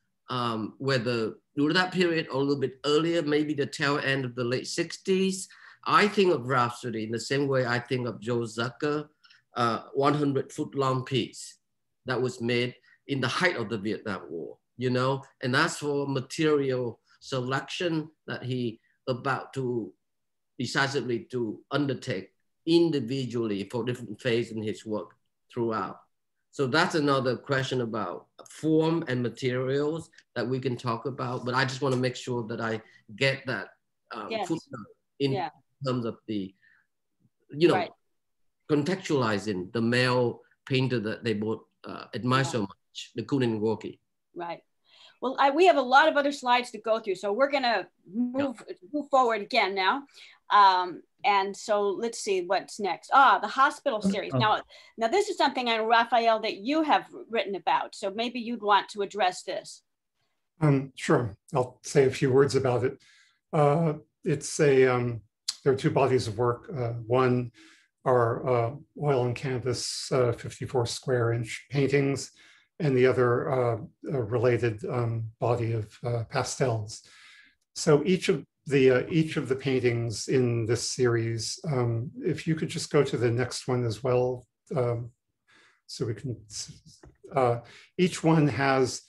whether during that period or a little bit earlier, maybe the tail end of the late 60s. I think of Rhapsody in the same way I think of Joe Zucker, 100-foot-long piece that was made in the height of the Vietnam War, you know, and that's for material selection that he about to decisively to undertake individually for different phases in his work throughout. So that's another question about form and materials that we can talk about, but I just want to make sure that I get that in terms of the, you know, contextualizing the male painter that they both admire so much, the Koonin Gorky. Right. Well, we have a lot of other slides to go through, so we're going to move forward again now. And so let's see what's next. The hospital series. Now this is something, Raphael, that you have written about. So maybe you'd want to address this. Sure, I'll say a few words about it. There are two bodies of work. One are oil and canvas, 54 square inch paintings, and the other related body of pastels. So each of the paintings in this series, if you could just go to the next one as well, so we can, each one has,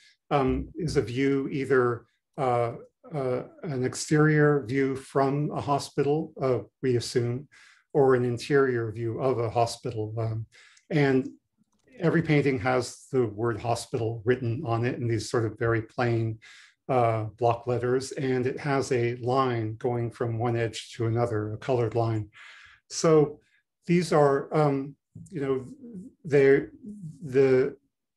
is a view, either an exterior view from a hospital, we assume, or an interior view of a hospital. And every painting has the word hospital written on it in these sort of very plain block letters, and it has a line going from one edge to another, a colored line. So these are, you know,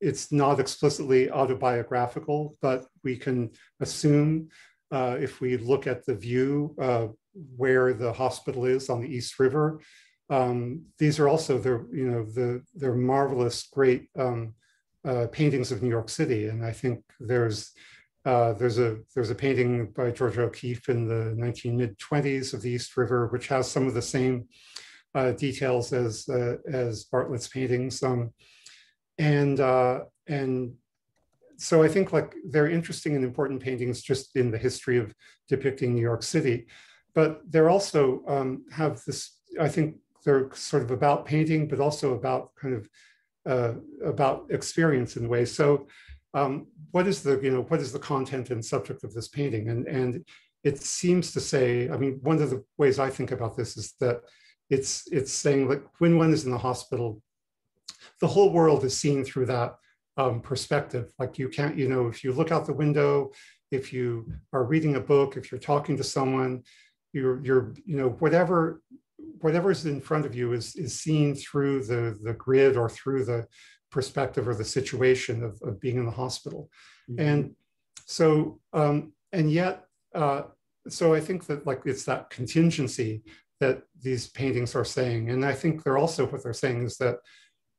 it's not explicitly autobiographical, but we can assume, if we look at the view where the hospital is on the East River, these are also, they're marvelous, great paintings of New York City, and I think there's a painting by George O'Keeffe in the mid-1920s of the East River, which has some of the same details as Bartlett's paintings. And so I think they're interesting and important paintings just in the history of depicting New York City, but they're also have this, I think they're sort of about painting, but also about kind of about experience in a way. So, what is the content and subject of this painting? And it seems to say, one of the ways I think about this is that it's saying, like, when one is in the hospital, the whole world is seen through that perspective. Like, you can't, if you look out the window, if you are reading a book, if you're talking to someone, whatever whatever's in front of you is seen through the grid or through the perspective or the situation of being in the hospital. Mm-hmm. And so, and yet, so I think that like it's that contingency that these paintings are saying. And I think they're also, what they're saying is that,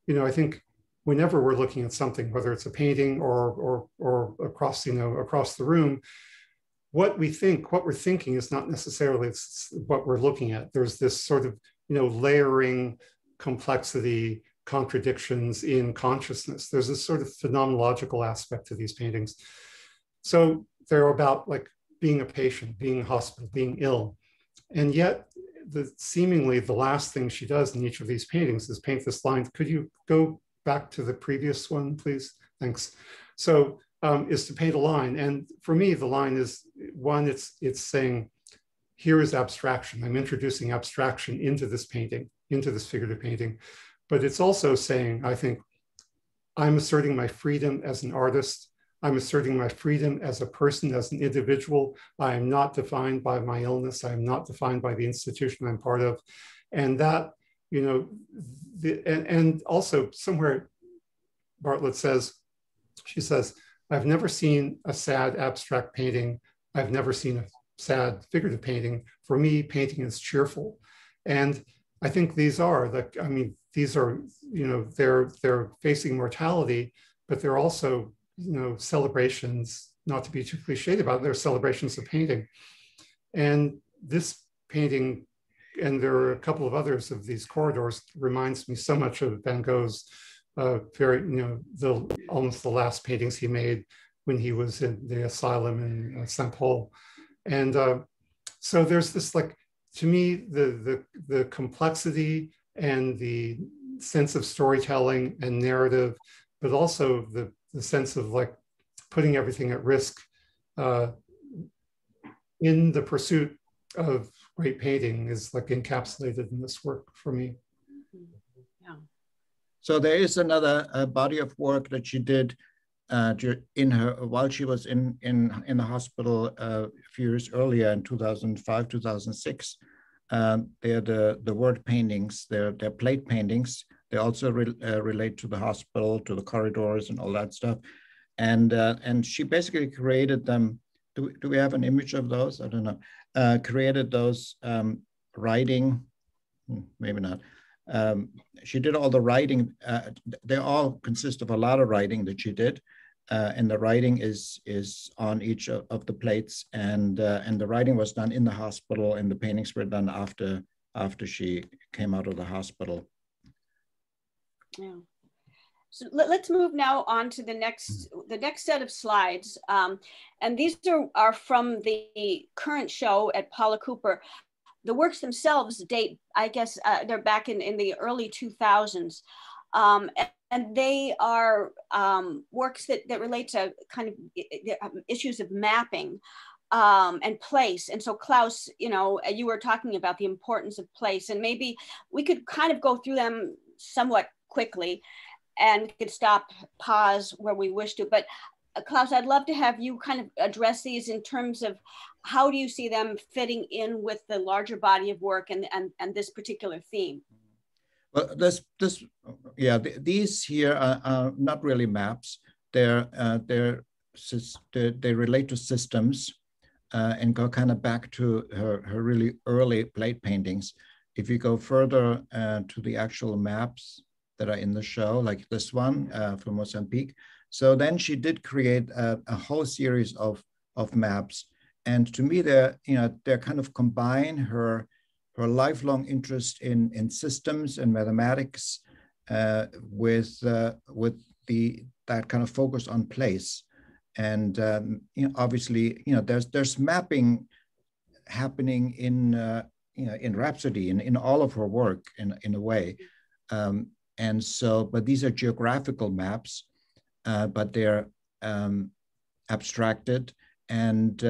you know, I think whenever we're looking at something, whether it's a painting or across, you know, across the room, what we think, what we're thinking is not necessarily what we're looking at. There's this sort of, you know, layering complexity, contradictions in consciousness. There's this sort of phenomenological aspect to these paintings. So they're about like being a patient, being in hospital, being ill. And yet seemingly the last thing she does in each of these paintings is paint this line. Could you go back to the previous one, please? Thanks. So is to paint a line. And for me, the line is one, it's saying, here is abstraction. I'm introducing abstraction into this painting, into this figurative painting. But it's also saying, I think, I'm asserting my freedom as an artist. I'm asserting my freedom as a person, as an individual. I am not defined by my illness. I am not defined by the institution I'm part of. And that, you know, and also somewhere Bartlett says, she says, I've never seen a sad abstract painting. I've never seen a sad figurative painting. For me, painting is cheerful. And I think these are, I mean, these are, you know, they're facing mortality, but they're also, you know, celebrations, not to be too cliched about it, they're celebrations of painting. And this painting, and there are a couple of others of these corridors, reminds me so much of Van Gogh's very, you know, almost the last paintings he made when he was in the asylum in St. Paul. And so there's this, like, to me, the complexity and the sense of storytelling and narrative, but also the sense of like putting everything at risk in the pursuit of great painting is like encapsulated in this work for me. Yeah. So there is another body of work that she did while she was in the hospital a few years earlier in 2005, 2006. They're the word paintings, they're plate paintings. They also relate to the hospital, to the corridors and all that stuff. And she basically created them. Do we have an image of those? I don't know. Created those writing, maybe not. She did all the writing. They all consist of a lot of writing that she did. And the writing is on each of the plates. And the writing was done in the hospital and the paintings were done after she came out of the hospital. Yeah. So let's move now on to the next set of slides, and these are from the current show at Paula Cooper. The works themselves date, I guess, they're back in the early 2000s, and they are works that relate to kind of issues of mapping and place. And so Klaus, you know, you were talking about the importance of place, and maybe we could kind of go through them somewhat quickly, and we could stop, pause where we wish to. But Klaus, I'd love to have you kind of address these in terms of how do you see them fitting in with the larger body of work and this particular theme? Well, these here are not really maps. They relate to systems and go kind of back to her really early plate paintings. If you go further to the actual maps that are in the show, like this one from Mozambique. So then she did create a whole series of maps. And to me, they're kind of combine her lifelong interest in systems and mathematics with that kind of focus on place. And you know, obviously, you know, there's mapping happening in Rhapsody, in all of her work in a way. And so, but these are geographical maps, but they're abstracted, and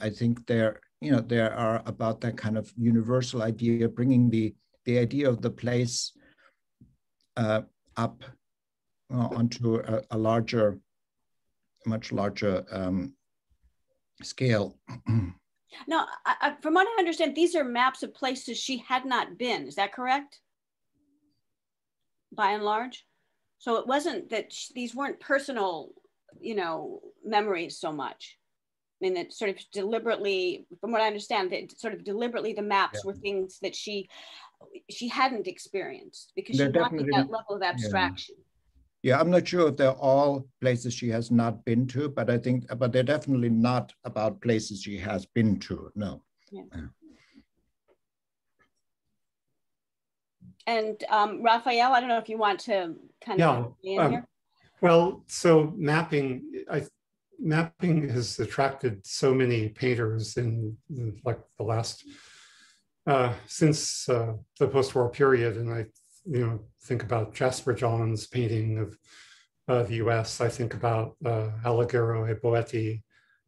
I think they are about that kind of universal idea, bringing the idea of the place up onto a much larger scale. Now, from what I understand, these are maps of places she had not been. Is that correct? By and large? So it wasn't that these weren't personal, you know, memories so much. I mean, that sort of deliberately, from what I understand, that sort of deliberately the maps were things that she hadn't experienced because she wanted that level of abstraction. Yeah, I'm not sure if they're all places she has not been to, but I think, but they're definitely not about places she has been to, no. Yeah. And Raphael, I don't know if you want to kind of be in here. Well, so mapping, mapping has attracted so many painters in, like the last, since the post-war period, and I think about Jasper John's painting of the U.S. I think about Alighiero e Boetti.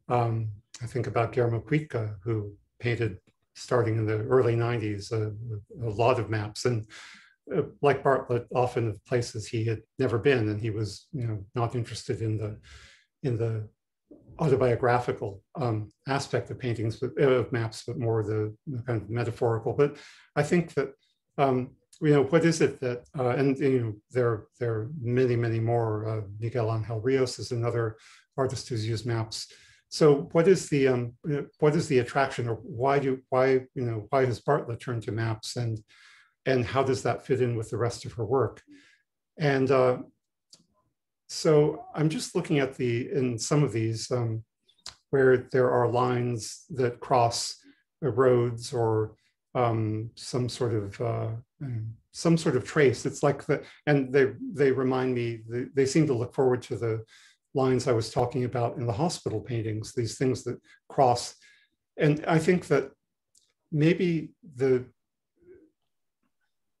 I think about Guillermo Cuica, who painted starting in the early 90s a lot of maps, and like Bartlett, often of places he had never been, and he was not interested in the autobiographical aspect of paintings, but, of maps, but more the kind of metaphorical. But I think that what is it that, and there are many, many more. Miguel Angel Rios is another artist who's used maps. So what is the attraction, or why do why has Bartlett turned to maps, and how does that fit in with the rest of her work? And so I'm just looking at the some of these where there are lines that cross roads or some sort of trace. It's like the, and they remind me, they seem to look forward to the lines I was talking about in the hospital paintings, these things that cross. And I think that maybe the,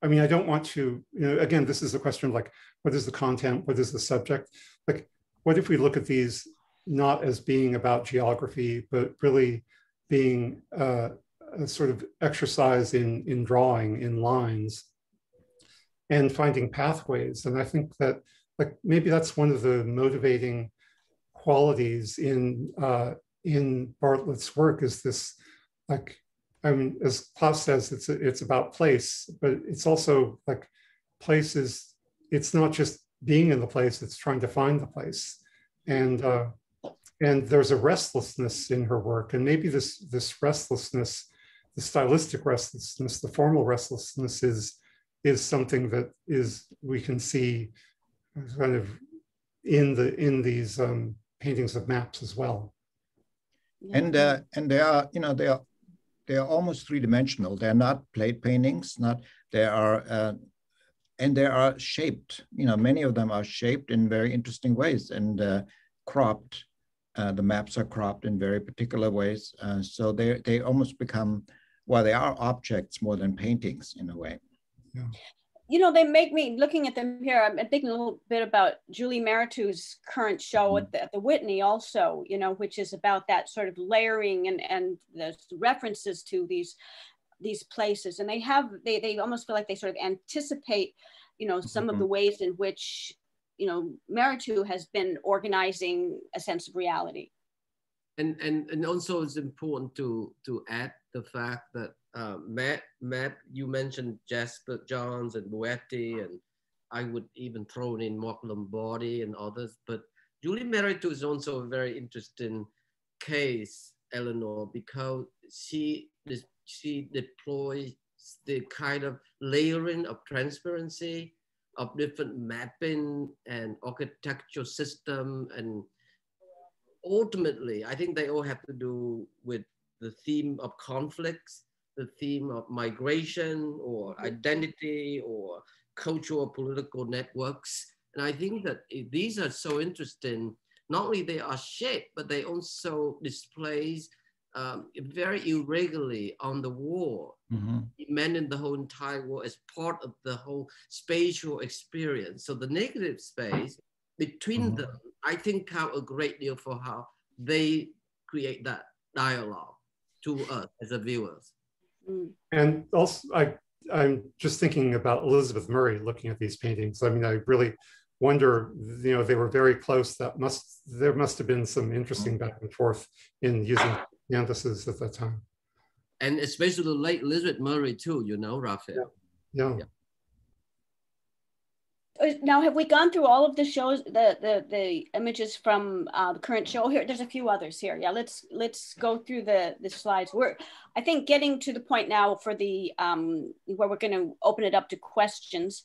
I mean, I don't want to, again, this is a question of like, what is the content? What is the subject? Like, what if we look at these not as being about geography, but really being, a sort of exercise in drawing in lines and finding pathways. And I think that like maybe that's one of the motivating qualities in Bartlett's work is this, like, I mean, as Klaus says, it's about place, but it's also like place is, it's not just being in the place, it's trying to find the place. And there's a restlessness in her work, and maybe this restlessness, the stylistic restlessness, the formal restlessness is something that is, we can see kind of in these paintings of maps as well. And they are, they are almost three-dimensional. They're not plate paintings, and they are shaped, many of them are shaped in very interesting ways and cropped. The maps are cropped in very particular ways. So they almost become, well, they are objects more than paintings in a way. Yeah. You know, they make me, looking at them here, I'm thinking a little bit about Julie Maritu's current show at the Whitney also, which is about that sort of layering and the references to these places. And they have, they almost feel like they sort of anticipate, some of the ways in which Meritu has been organizing a sense of reality. And also it's important to add the fact that Matt, you mentioned Jasper Johns and Boetti, and I would even throw in Mark Lombardi and others, but Julie Meritu is also a very interesting case, Eleanor, because she deploys the kind of layering of transparency of different mapping and architectural system. And ultimately, I think they all have to do with the theme of conflicts, the theme of migration or identity or cultural political networks. And I think that these are so interesting. Not only they are shaped, but they also displays very irregularly on the wall, demanding the whole entire wall as part of the whole spatial experience. So the negative space between them, I think, count a great deal for how they create that dialogue to us as a viewers. And also, I'm just thinking about Elizabeth Murray looking at these paintings. I mean, I really wonder, you know, they were very close. There must have been some interesting back and forth in using canvases at that time. And especially the late Elizabeth Murray too, you know, Raphael. Yeah. Now, have we gone through all of the shows, the images from the current show here? There's a few others here. Yeah, let's go through the slides. We're, I think, getting to the point now for the where we're going to open it up to questions.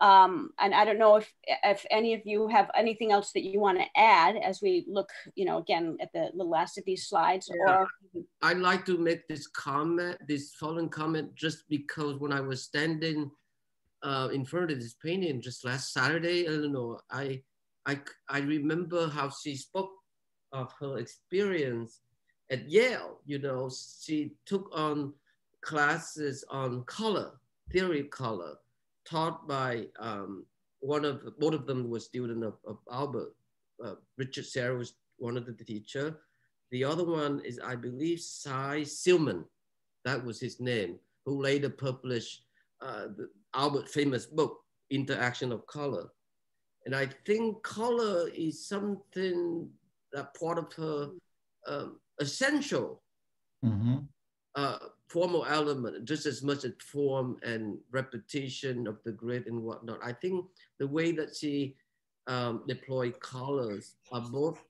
And I don't know if any of you have anything else that you want to add as we look, you know, again at the last of these slides. Yeah. Or I'd like to make this comment, this following comment, just because when I was standing in front of this painting just last Saturday, Eleanor, I remember how she spoke of her experience at Yale. You know, she took on classes on color, theory of color, taught by both of them was student of Albert. Richard Serra was one of the teacher. The other one is, I believe, Cy Silman, that was his name, who later published the Albert's famous book, Interaction of Color. And I think color is something that part of her essential formal element, just as much as form and repetition of the grid and whatnot. I think the way that she deployed colors are both,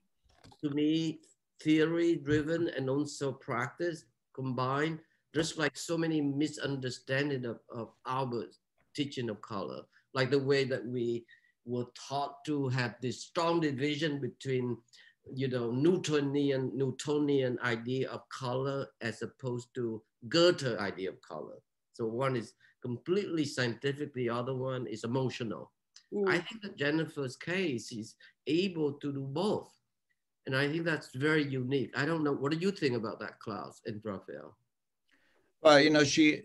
to me, theory-driven and also practice combined, just like so many misunderstandings of Albert's teaching of color, like the way that we were taught to have this strong division between, you know, Newtonian idea of color as opposed to Goethe idea of color. So one is completely scientific, the other one is emotional. Mm. I think that Jennifer's case is able to do both. And I think that's very unique. I don't know, what do you think about that, Klaus and Raphael? Well, you know, she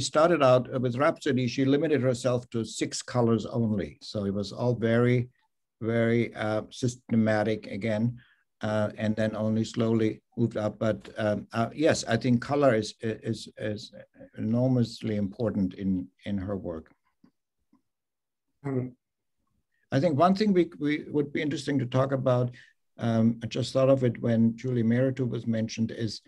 started out with Rhapsody, she limited herself to 6 colors only. So it was all very, very systematic again, and then only slowly moved up. But yes, I think color is enormously important in her work. I think one thing we would be interesting to talk about, I just thought of it when Julie Meritou was mentioned, is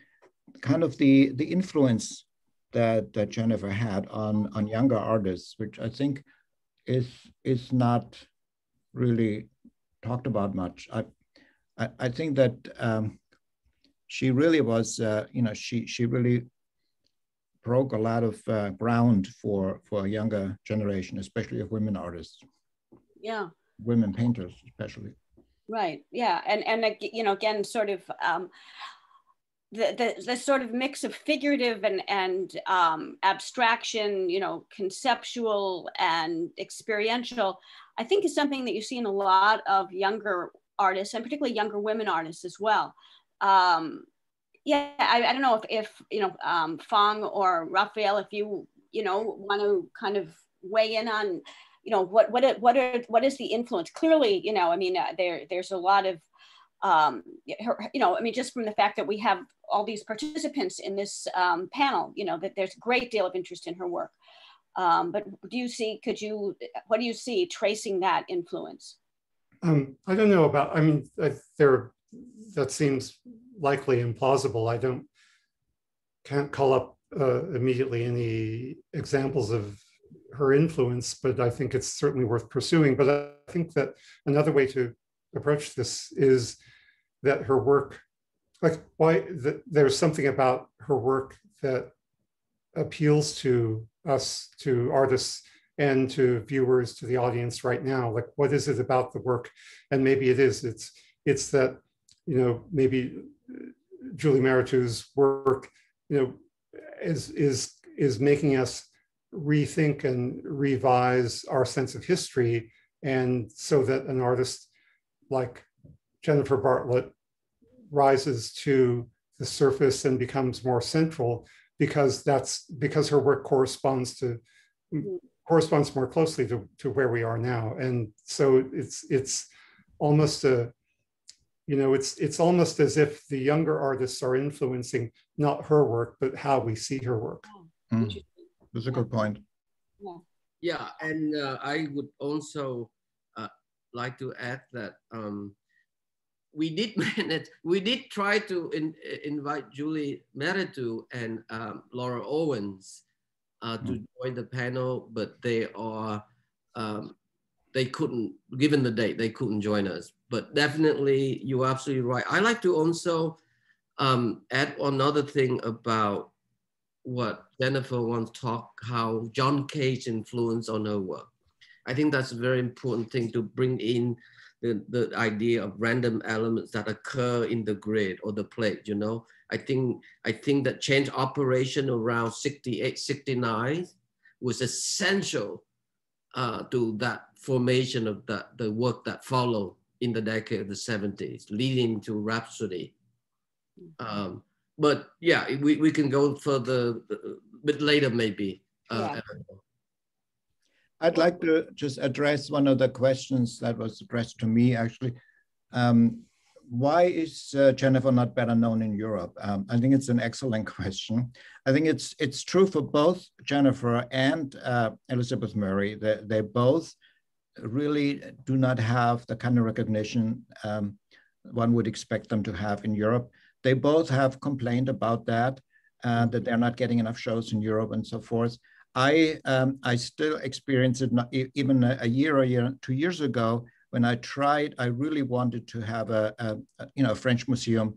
kind of the influence that Jennifer had on younger artists, which I think is not really talked about much. I think that she really was, you know, she really broke a lot of ground for a younger generation, especially of women artists. Yeah. Women painters, especially. Right. Yeah. And you know, again, sort of. The sort of mix of figurative and abstraction, you know, conceptual and experiential, I think is something that you see in a lot of younger artists, and particularly younger women artists as well. Yeah, I don't know if you know, Phong or Raphael, if you know, want to kind of weigh in on, you know, what is the influence? Clearly, you know, I mean, there's a lot of you know, I mean, just from the fact that we have all these participants in this panel, you know, that there's a great deal of interest in her work. But do you see, what do you see tracing that influence? I don't know about, I mean, that seems likely implausible. I can't call up immediately any examples of her influence, but I think it's certainly worth pursuing. But I think that another way to approach this is that her work, like there's something about her work that appeals to us, to artists and to viewers, to the audience right now. Like, what is it about the work? And maybe it's that, you know, maybe Julie Meritou's work, you know, is making us rethink and revise our sense of history, and so that an artist like Jennifer Bartlett rises to the surface and becomes more central, because her work corresponds more closely to where we are now. And so it's almost a, you know, it's almost as if the younger artists are influencing not her work, but how we see her work. Mm. That's a good point. Yeah, and I would also like to add that we did manage, we did try to invite Julie Meritu and Laura Owens to join the panel, but they are, they couldn't, given the date, they couldn't join us. But definitely, you're absolutely right. I like to also add another thing about what Jennifer once talked, how John Cage influenced on her work. I think that's a very important thing to bring in the idea of random elements that occur in the grid or the plate, you know? I think that change operation around 68, 69 was essential to that formation of that, the work that followed in the decade of the 70s, leading to Rhapsody. But yeah, we can go further a bit later maybe. Yeah. I'd like to just address one of the questions that was addressed to me actually. Why is Jennifer not better known in Europe? I think it's an excellent question. I think it's true for both Jennifer and Elizabeth Murray. They both really do not have the kind of recognition one would expect them to have in Europe. They both have complained about that, that they're not getting enough shows in Europe and so forth. I still experience it, even a year, 2 years ago, when I tried, I really wanted to have a French museum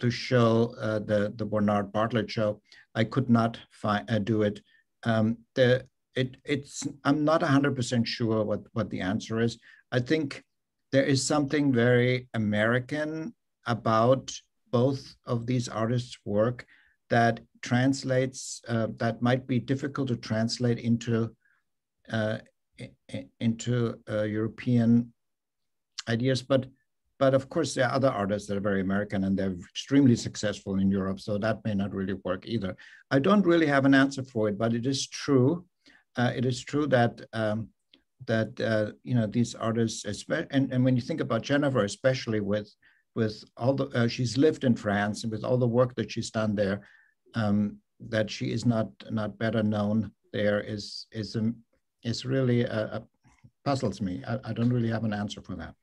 to show the Bernard Bartlett show. I could not find, do it. I'm not 100% sure what the answer is. I think there is something very American about both of these artists' work that translates, that might be difficult to translate into European ideas, but of course there are other artists that are very American and they're extremely successful in Europe, so that may not really work either. I don't really have an answer for it, but it is true. It is true that these artists, and when you think about Jennifer, especially with all the, she's lived in France and with all the work that she's done there, that she is not better known there is really, puzzles me. I don't really have an answer for that.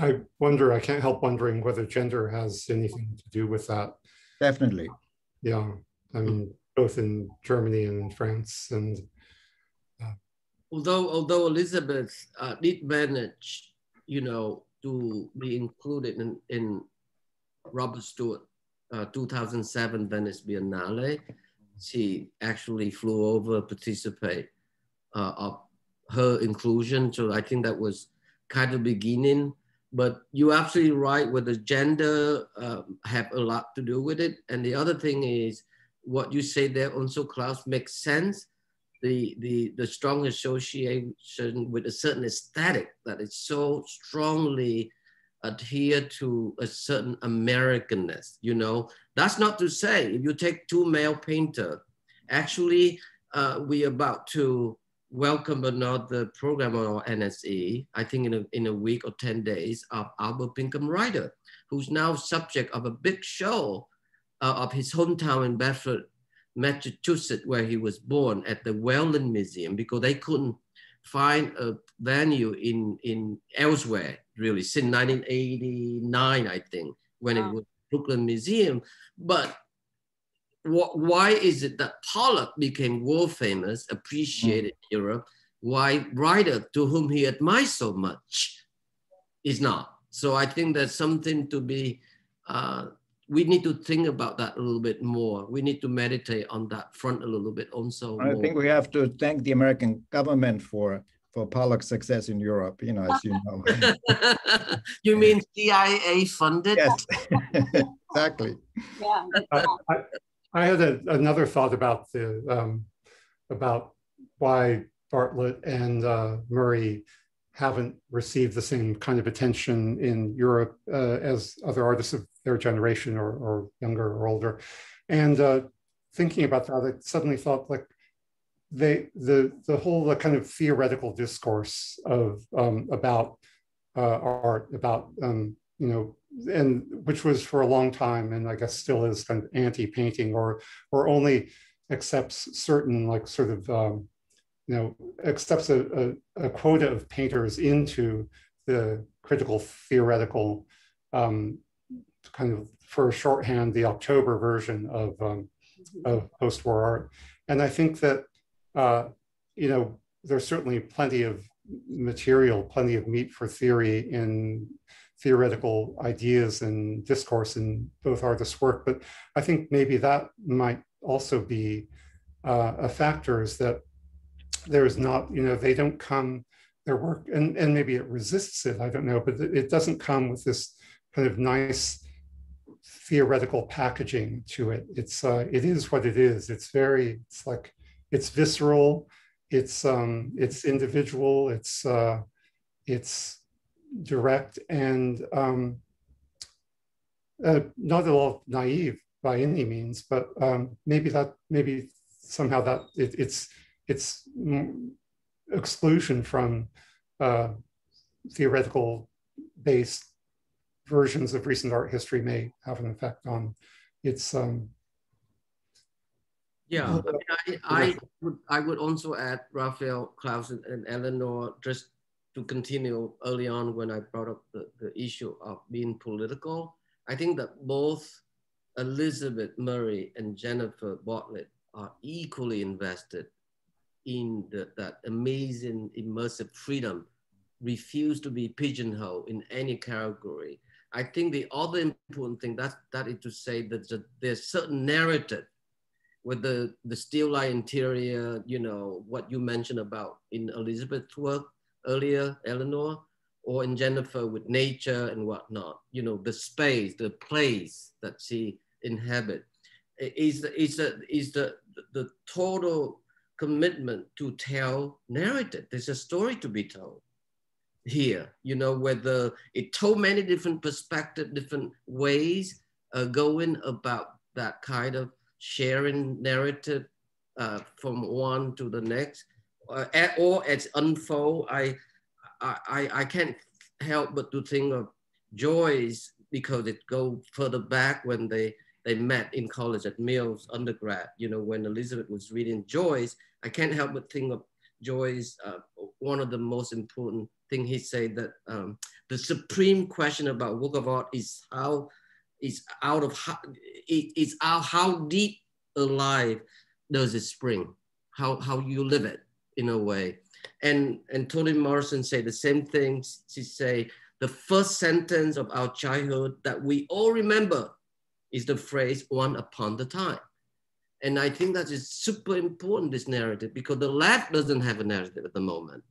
I can't help wondering whether gender has anything to do with that. Definitely. Yeah, I mean, both in Germany and in France. And although Elizabeth did manage, you know, to be included in Robert Stewart 2007 Venice Biennale. She actually flew over, participate of her inclusion. So I think that was kind of beginning, but you're absolutely right with the gender have a lot to do with it. And the other thing is what you say there also, Klaus, makes sense. The strong association with a certain aesthetic that is so strongly adhered to a certain Americanness, you know. That's not to say, if you take two male painters, actually we are about to welcome another program on our NSE, I think in a week or 10 days, of Albert Pinkham Ryder, who's now subject of a big show of his hometown in Bedford, Massachusetts, where he was born, at the Welland Museum, because they couldn't find a venue in elsewhere, really, since 1989, I think, when it was Brooklyn Museum. But why is it that Pollock became world famous, appreciated in Europe? Why Ryder, to whom he admires so much, is not? So I think there's something to be, we need to think about that a little bit more. We need to meditate on that front a little bit also. I think we have to thank the American government for Pollock's success in Europe, you know, as you know. You mean CIA funded? Yes, exactly. Yeah. I had another thought about the about why Bartlett and Murray haven't received the same kind of attention in Europe as other artists of their generation or younger or older. And thinking about that, I suddenly thought like the whole kind of theoretical discourse of about art, about, you know, and which was for a long time, and I guess still is, kind of anti-painting or only accepts certain, like, sort of, you know, accepts a quota of painters into the critical theoretical kind of, for shorthand, the October version of post-war art. And I think that, you know, there's certainly plenty of material, plenty of meat for theory in theoretical ideas and discourse in both artists' work. But I think maybe that might also be a factor, is that there's not, you know, they don't come, their work, and maybe it resists it, I don't know, but it doesn't come with this kind of nice theoretical packaging to it. It's, it is what it is. It's very, it's like, it's visceral, it's individual, it's direct, and not at all naive by any means, but maybe that, maybe somehow that it's exclusion from theoretical based versions of recent art history may have an effect on its. Yeah, I would also add Raphael, Klaus, and Eleanor, just to continue early on when I brought up the issue of being political. I think that both Elizabeth Murray and Jennifer Bartlett are equally invested in that amazing immersive freedom, refuse to be pigeonholed in any category. I think the other important thing that is to say that there's certain narrative with the still life interior, you know, what you mentioned about in Elizabeth's work earlier, Eleanor, or in Jennifer with nature and whatnot, you know, the space, the place that she inhabits, is the total commitment to tell narrative. There's a story to be told here, you know, whether it told many different perspectives, different ways going about that kind of sharing narrative from one to the next, or as unfold. I can't help but to think of Joyce, because it goes further back when they met in college at Mills undergrad. You know, when Elizabeth was reading Joyce, I can't help but think of Joyce. One of the most important things he said, that the supreme question about work of art is how deep alive does it spring, how you live it in a way. And Toni Morrison said the same thing. She said, the first sentence of our childhood that we all remember is the phrase "one upon the time." And I think that is super important, this narrative, because the left doesn't have a narrative at the moment.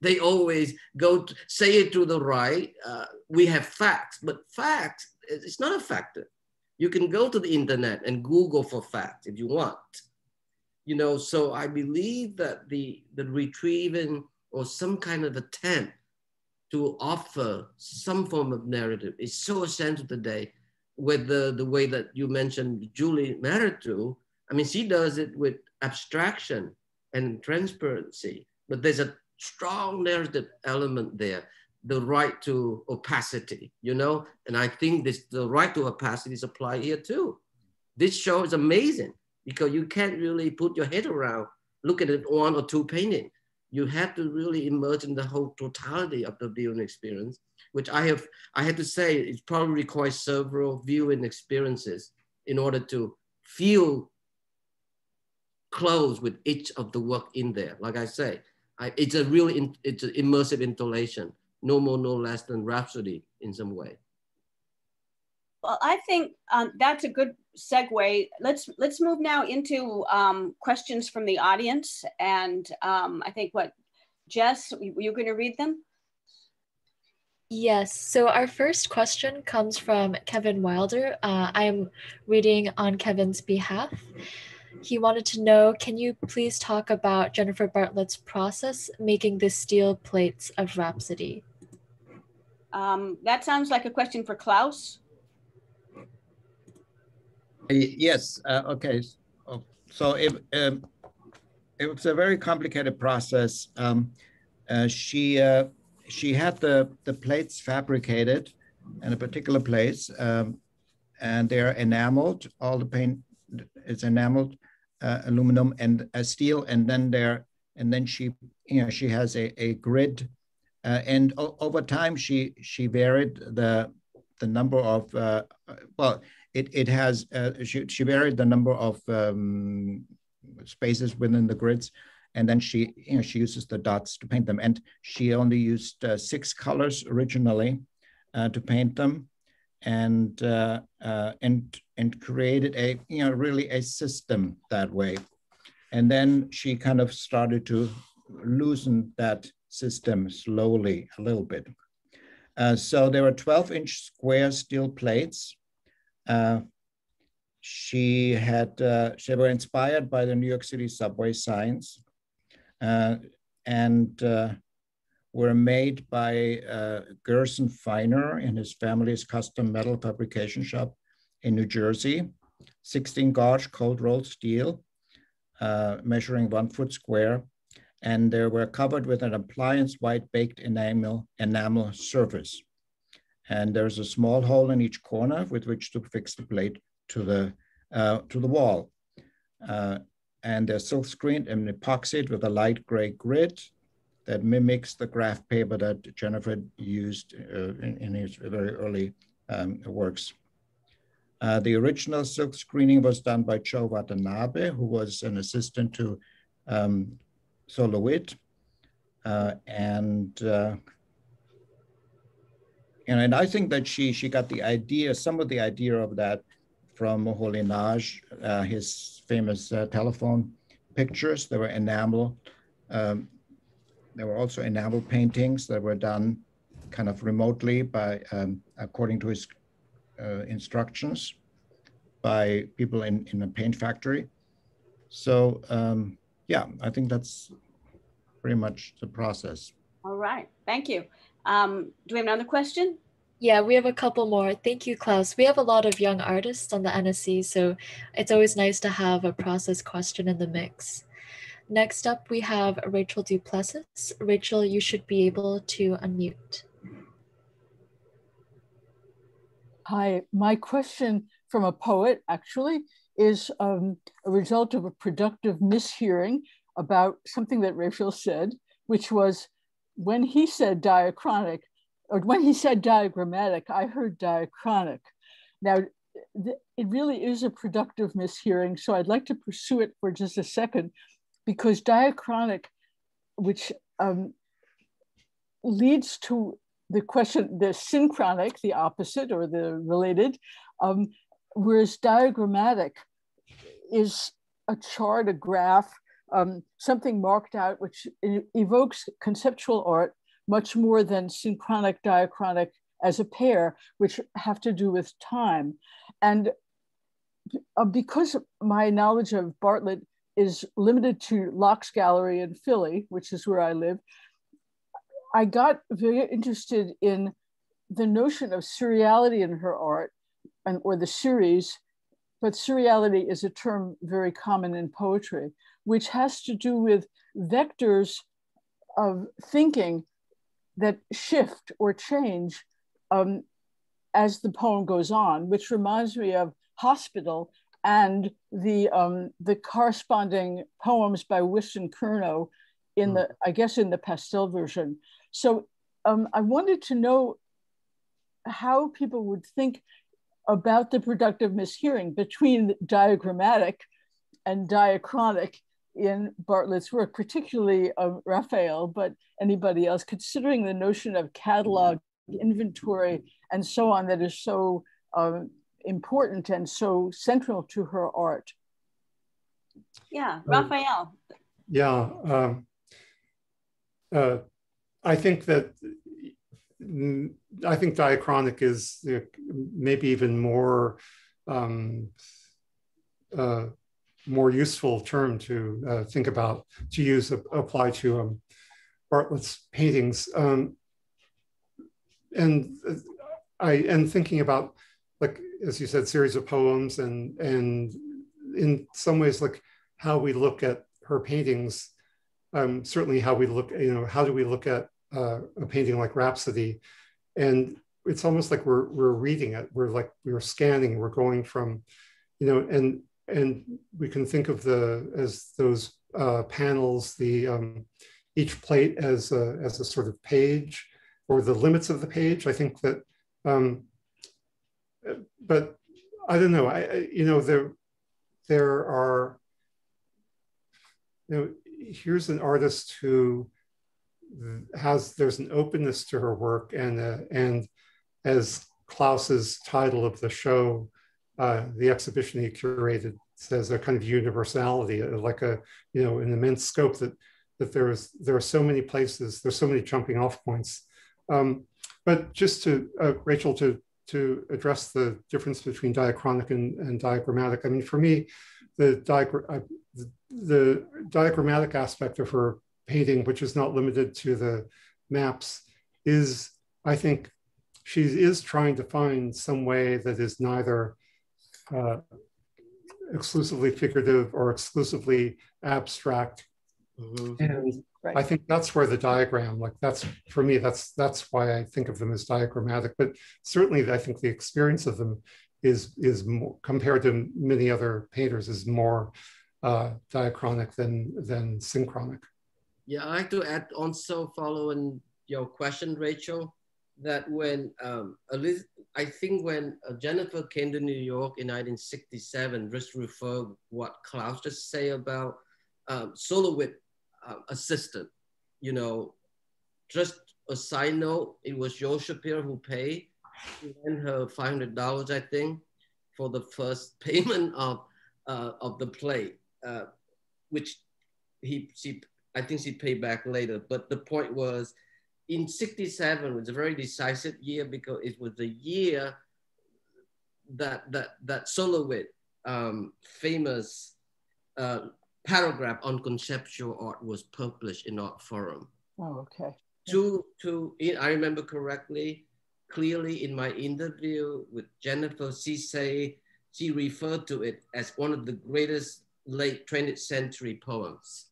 They always say it to the right. We have facts, but facts, it's not a factor. You can go to the internet and Google for facts if you want. You know, so I believe that the retrieving or some kind of attempt to offer some form of narrative is so essential today, with the way that you mentioned Julie Maritoux. I mean, she does it with abstraction and transparency, but there's a strong narrative element there, the right to opacity, you know? And I think the right to opacity is applied here too. This show is amazing because you can't really put your head around, look at it, one or two paintings. You have to really immerse in the whole totality of the viewing experience, which I have to say, it probably requires several viewing experiences in order to feel close with each of the work in there. Like I say, it's an immersive installation, no more, no less than Rhapsody in some way. Well, I think that's a good segue. Let's move now into questions from the audience. And I think Jess, you're gonna read them? Yes, so our first question comes from Kevin Wilder. I'm reading on Kevin's behalf. He wanted to know, can you please talk about Jennifer Bartlett's process making the steel plates of Rhapsody? That sounds like a question for Klaus. Yes, okay. So it was a very complicated process. She had the plates fabricated in a particular place, and they're enameled. All the paint is enameled, aluminum and steel, and then she has a grid And over time, she varied the number of she varied the number of spaces within the grids, and then she uses the dots to paint them. And she only used 6 colors originally to paint them, and created a really a system that way. And then she kind of started to loosen that system slowly a little bit. So there were 12-inch square steel plates. She were inspired by the New York City subway signs, and were made by Gerson Feiner in his family's custom metal fabrication shop in New Jersey. 16-gauge cold-rolled steel, measuring 1 foot square, and they were covered with an appliance white baked enamel surface. And there's a small hole in each corner with which to fix the plate to the wall. And they're silk screened and epoxied with a light gray grid that mimics the graph paper that Jennifer used in his very early works. The original silk screening was done by Cho Watanabe, who was an assistant to Sol LeWitt, and I think that she got the idea, some of the idea of that, from Molinar, his famous telephone pictures. There were enamel. There were also enamel paintings that were done kind of remotely by according to his instructions by people in a paint factory. So. Yeah, I think that's pretty much the process. All right, thank you. Do we have another question? Yeah, we have a couple more. Thank you, Klaus. We have a lot of young artists on the NSC, so it's always nice to have a process question in the mix. Next up, we have Rachel Duplessis. Rachel, you should be able to unmute. Hi, my question from a poet, actually, is a result of a productive mishearing about something that Raphael said, which was when he said diachronic, or when he said diagrammatic, I heard diachronic. Now, it really is a productive mishearing, so I'd like to pursue it for just a second, because diachronic, which leads to the question, the synchronic, the opposite or the related, whereas diagrammatic is a chart, a graph, something marked out, which evokes conceptual art much more than synchronic, diachronic as a pair, which have to do with time. And because my knowledge of Bartlett is limited to Locke's Gallery in Philly, which is where I live, I got very interested in the notion of seriality in her art, or the series, but seriality is a term very common in poetry, which has to do with vectors of thinking that shift or change as the poem goes on, which reminds me of Hospital and the corresponding poems by Whiston Curnow in the, I guess, in the pastel version. So I wanted to know how people would think about the productive mishearing between diagrammatic and diachronic in Bartlett's work, particularly Raphael, but anybody else, considering the notion of catalog, inventory, and so on that is so important and so central to her art. Yeah, Raphael. I think that diachronic is maybe even more more useful term to think about, to use, apply to Bartlett's paintings, and thinking about, like, as you said, series of poems, and in some ways, like, how we look at her paintings, certainly how we look, how do we look at a painting like Rhapsody, and it's almost like we're reading it. We're scanning. We're going from, and we can think of as those panels, each plate as a sort of page or the limits of the page. I think that, but I don't know, you know, there are, you know, here's an artist who has, there's an openness to her work, and as Klaus's title of the show, the exhibition he curated says, a kind of universality, like a, you know, an immense scope that there are so many places, there's so many jumping off points. But just to, Rachel, to address the difference between diachronic and diagrammatic, I mean, for me, the diagrammatic aspect of her painting, which is not limited to the maps, is, I think, she is trying to find some way that is neither exclusively figurative or exclusively abstract. Mm-hmm. And right. I think that's where the diagram, like that's, for me, that's why I think of them as diagrammatic, but certainly I think the experience of them is more, compared to many other painters, is more diachronic than synchronic. Yeah, I like to add also following your question, Rachel, that when I think when Jennifer came to New York in 1967, just refer what Klaus just say about Sol LeWitt assistant, you know, just a side note, it was Joe Shapiro who paid her $500, I think, for the first payment of the play, which I think she paid back later. But the point was, in 67 was a very decisive year, because it was the year that Sol LeWitt, famous paragraph on conceptual art was published in Art Forum. Oh, okay. I remember correctly, clearly in my interview with Jennifer, she referred to it as one of the greatest late 20th century poems.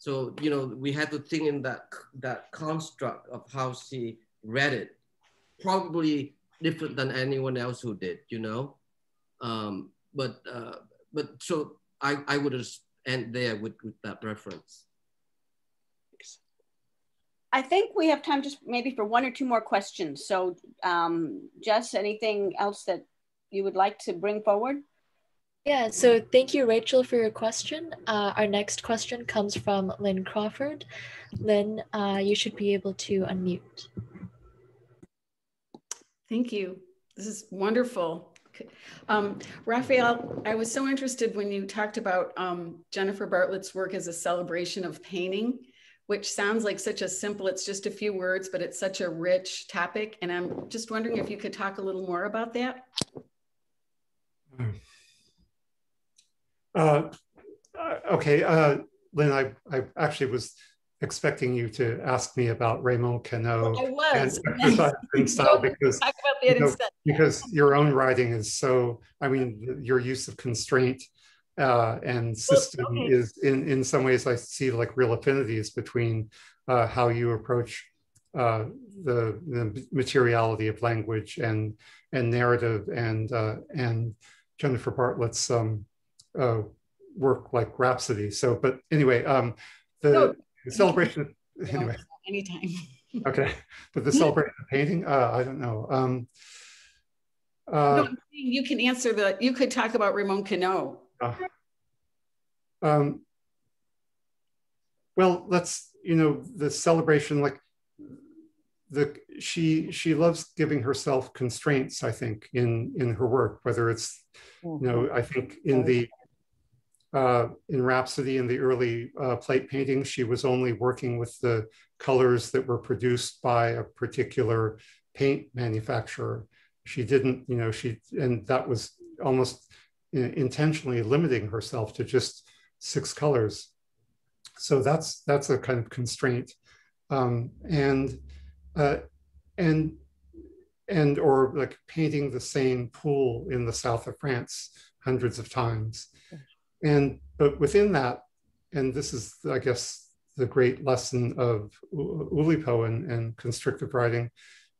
So, you know, we had to think in that construct of how she read it, probably different than anyone else who did, you know? But so I would have end there with that reference. I think we have time just maybe for one or two more questions. So Jess, anything else that you would like to bring forward? Yeah, so thank you, Rachel, for your question. Our next question comes from Lynn Crawford. Lynn, you should be able to unmute. Thank you. This is wonderful. Raphael, I was so interested when you talked about Jennifer Bartlett's work as a celebration of painting, which sounds like such a simple, it's just a few words, but it's such a rich topic. And I'm just wondering if you could talk a little more about that. Okay, Lynn, I actually was expecting you to ask me about Raymond Queneau. Well, I was. And style, because, talk about that, you know, because your own writing is so, I mean, your use of constraint and system, well, okay, is in some ways I see like real affinities between how you approach the materiality of language and narrative and Jennifer Bartlett's work like Rhapsody. So, but anyway, the celebration, anyway. Anytime. Okay, but the celebration of painting, I don't know. No, you can answer that. You could talk about Raymond Queneau. Well, that's, you know, the celebration, like she loves giving herself constraints, I think, in her work, whether it's, you know, I think in the, in Rhapsody, in the early plate painting, she was only working with the colors that were produced by a particular paint manufacturer. She didn't, you know, and that was almost intentionally limiting herself to just 6 colors. So that's a kind of constraint, and or like painting the same pool in the south of France hundreds of times. But within that, and this is, I guess, the great lesson of Oulipo and constrictive writing,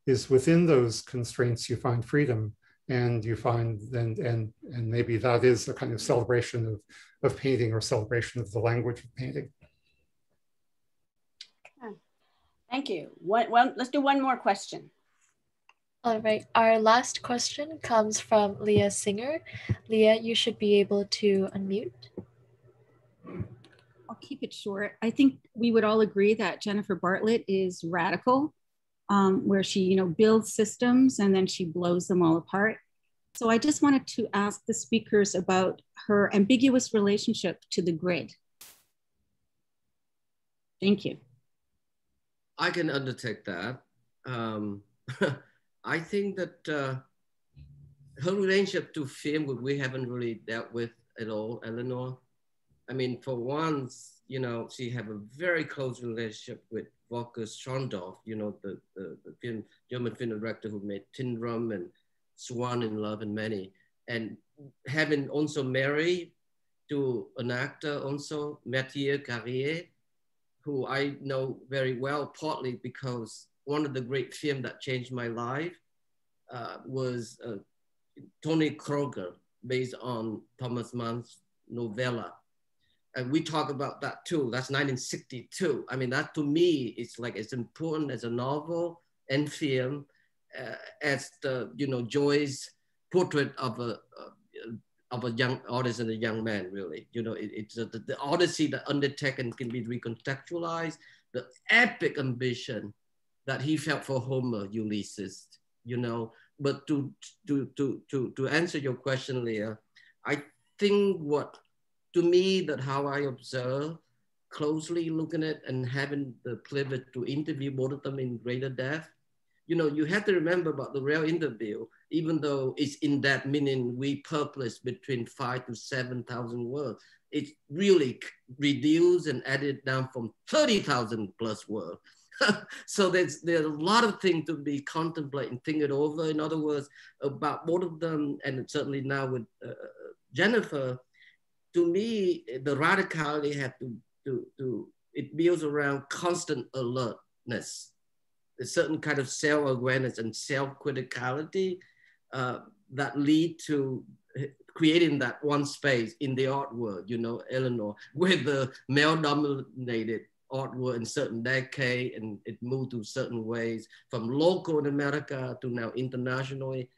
is within those constraints you find freedom, and you find and maybe that is a kind of celebration of painting, or celebration of the language of painting. Thank you. Let's do one more question. All right, our last question comes from Leah Singer. Leah, you should be able to unmute. I'll keep it short. I think we would all agree that Jennifer Bartlett is radical, where she builds systems and then she blows them all apart. So I just wanted to ask the speakers about her ambiguous relationship to the grid. Thank you. I can undertake that. I think that her relationship to film, we haven't really dealt with at all, Eleanor. I mean, for once, she have a very close relationship with Volker Schrondorf, the film, German film director who made Tin Rum and Swan in Love and many. And having also married to an actor also, Mathieu Carrier, who I know very well, partly because one of the great films that changed my life was Tony Kroger, based on Thomas Mann's novella. And we talk about that too. That's 1962. I mean, that to me, it's like as important as a novel and film as the, Joy's portrait of a young artist and a young man, really. It's the odyssey that undertaken can be recontextualized, the epic ambition that he felt for Homer, Ulysses, But to answer your question, Leah, I think to me, that how I observe, closely looking at and having the privilege to interview both of them in greater depth, you have to remember about the Rail interview, even though it's in that meaning we publish between 5,000 to 7,000 words, it's really reduced and added down from 30,000 plus words. So there's a lot of things to be contemplating, think it over. In other words, about both of them, and certainly now with Jennifer, to me, the radicality it builds around constant alertness, a certain kind of self-awareness and self-criticality that lead to creating that one space in the art world, Eleanor, where the male-dominated art world in certain decade, and it moved to certain ways from local in America to now internationally,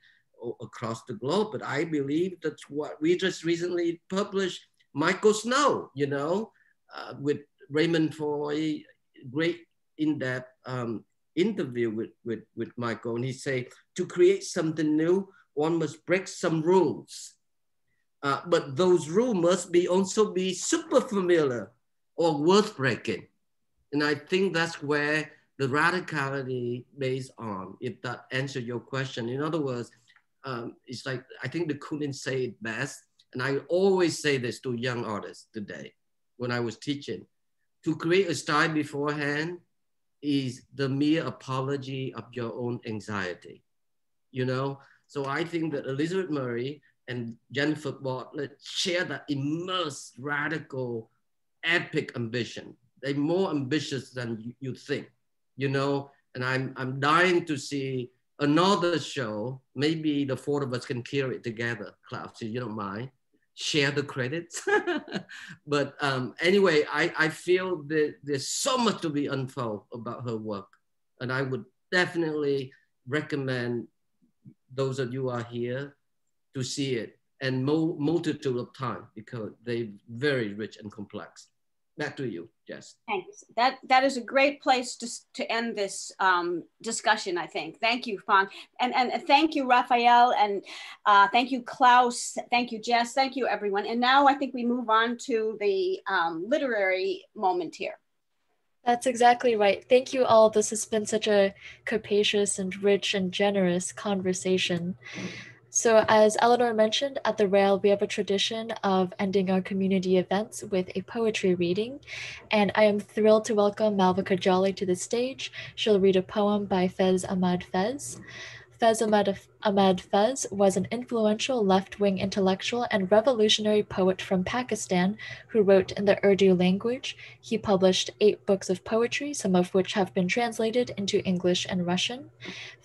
across the globe. But I believe that's what we just recently published, Michael Snow, with Raymond Foy, great in-depth interview with Michael. And he said, to create something new, one must break some rules. But those rules must be also be super familiar or worth breaking. And I think that's where the radicality based on, if that answers your question. In other words, it's like, I think the Koonin say it best, and I always say this to young artists today when I was teaching. To create a style beforehand is the mere apology of your own anxiety, So I think that Elizabeth Murray and Jennifer Bartlett share that immersed, radical, epic ambition. They're more ambitious than you think, And I'm dying to see another show, maybe the four of us can carry it together, Klaus, if you don't mind, share the credits. But anyway, I feel that there's so much to be unfolded about her work. And I would definitely recommend those of you who are here to see it, and multitude of time, because they're very rich and complex. Back to you, Jess. Thanks. That is a great place to end this discussion, I think. Thank you, Phong. And thank you, Raphael, and thank you, Klaus. Thank you, Jess. Thank you, everyone. And now I think we move on to the literary moment here. That's exactly right. Thank you all. This has been such a capacious and rich and generous conversation. So as Eleanor mentioned, at the Rail, we have a tradition of ending our community events with a poetry reading. And I am thrilled to welcome Malvika Jolly to the stage. She'll read a poem by Faiz Ahmed Faiz. Faiz Ahmed Faiz was an influential left-wing intellectual and revolutionary poet from Pakistan who wrote in the Urdu language. He published 8 books of poetry, some of which have been translated into English and Russian.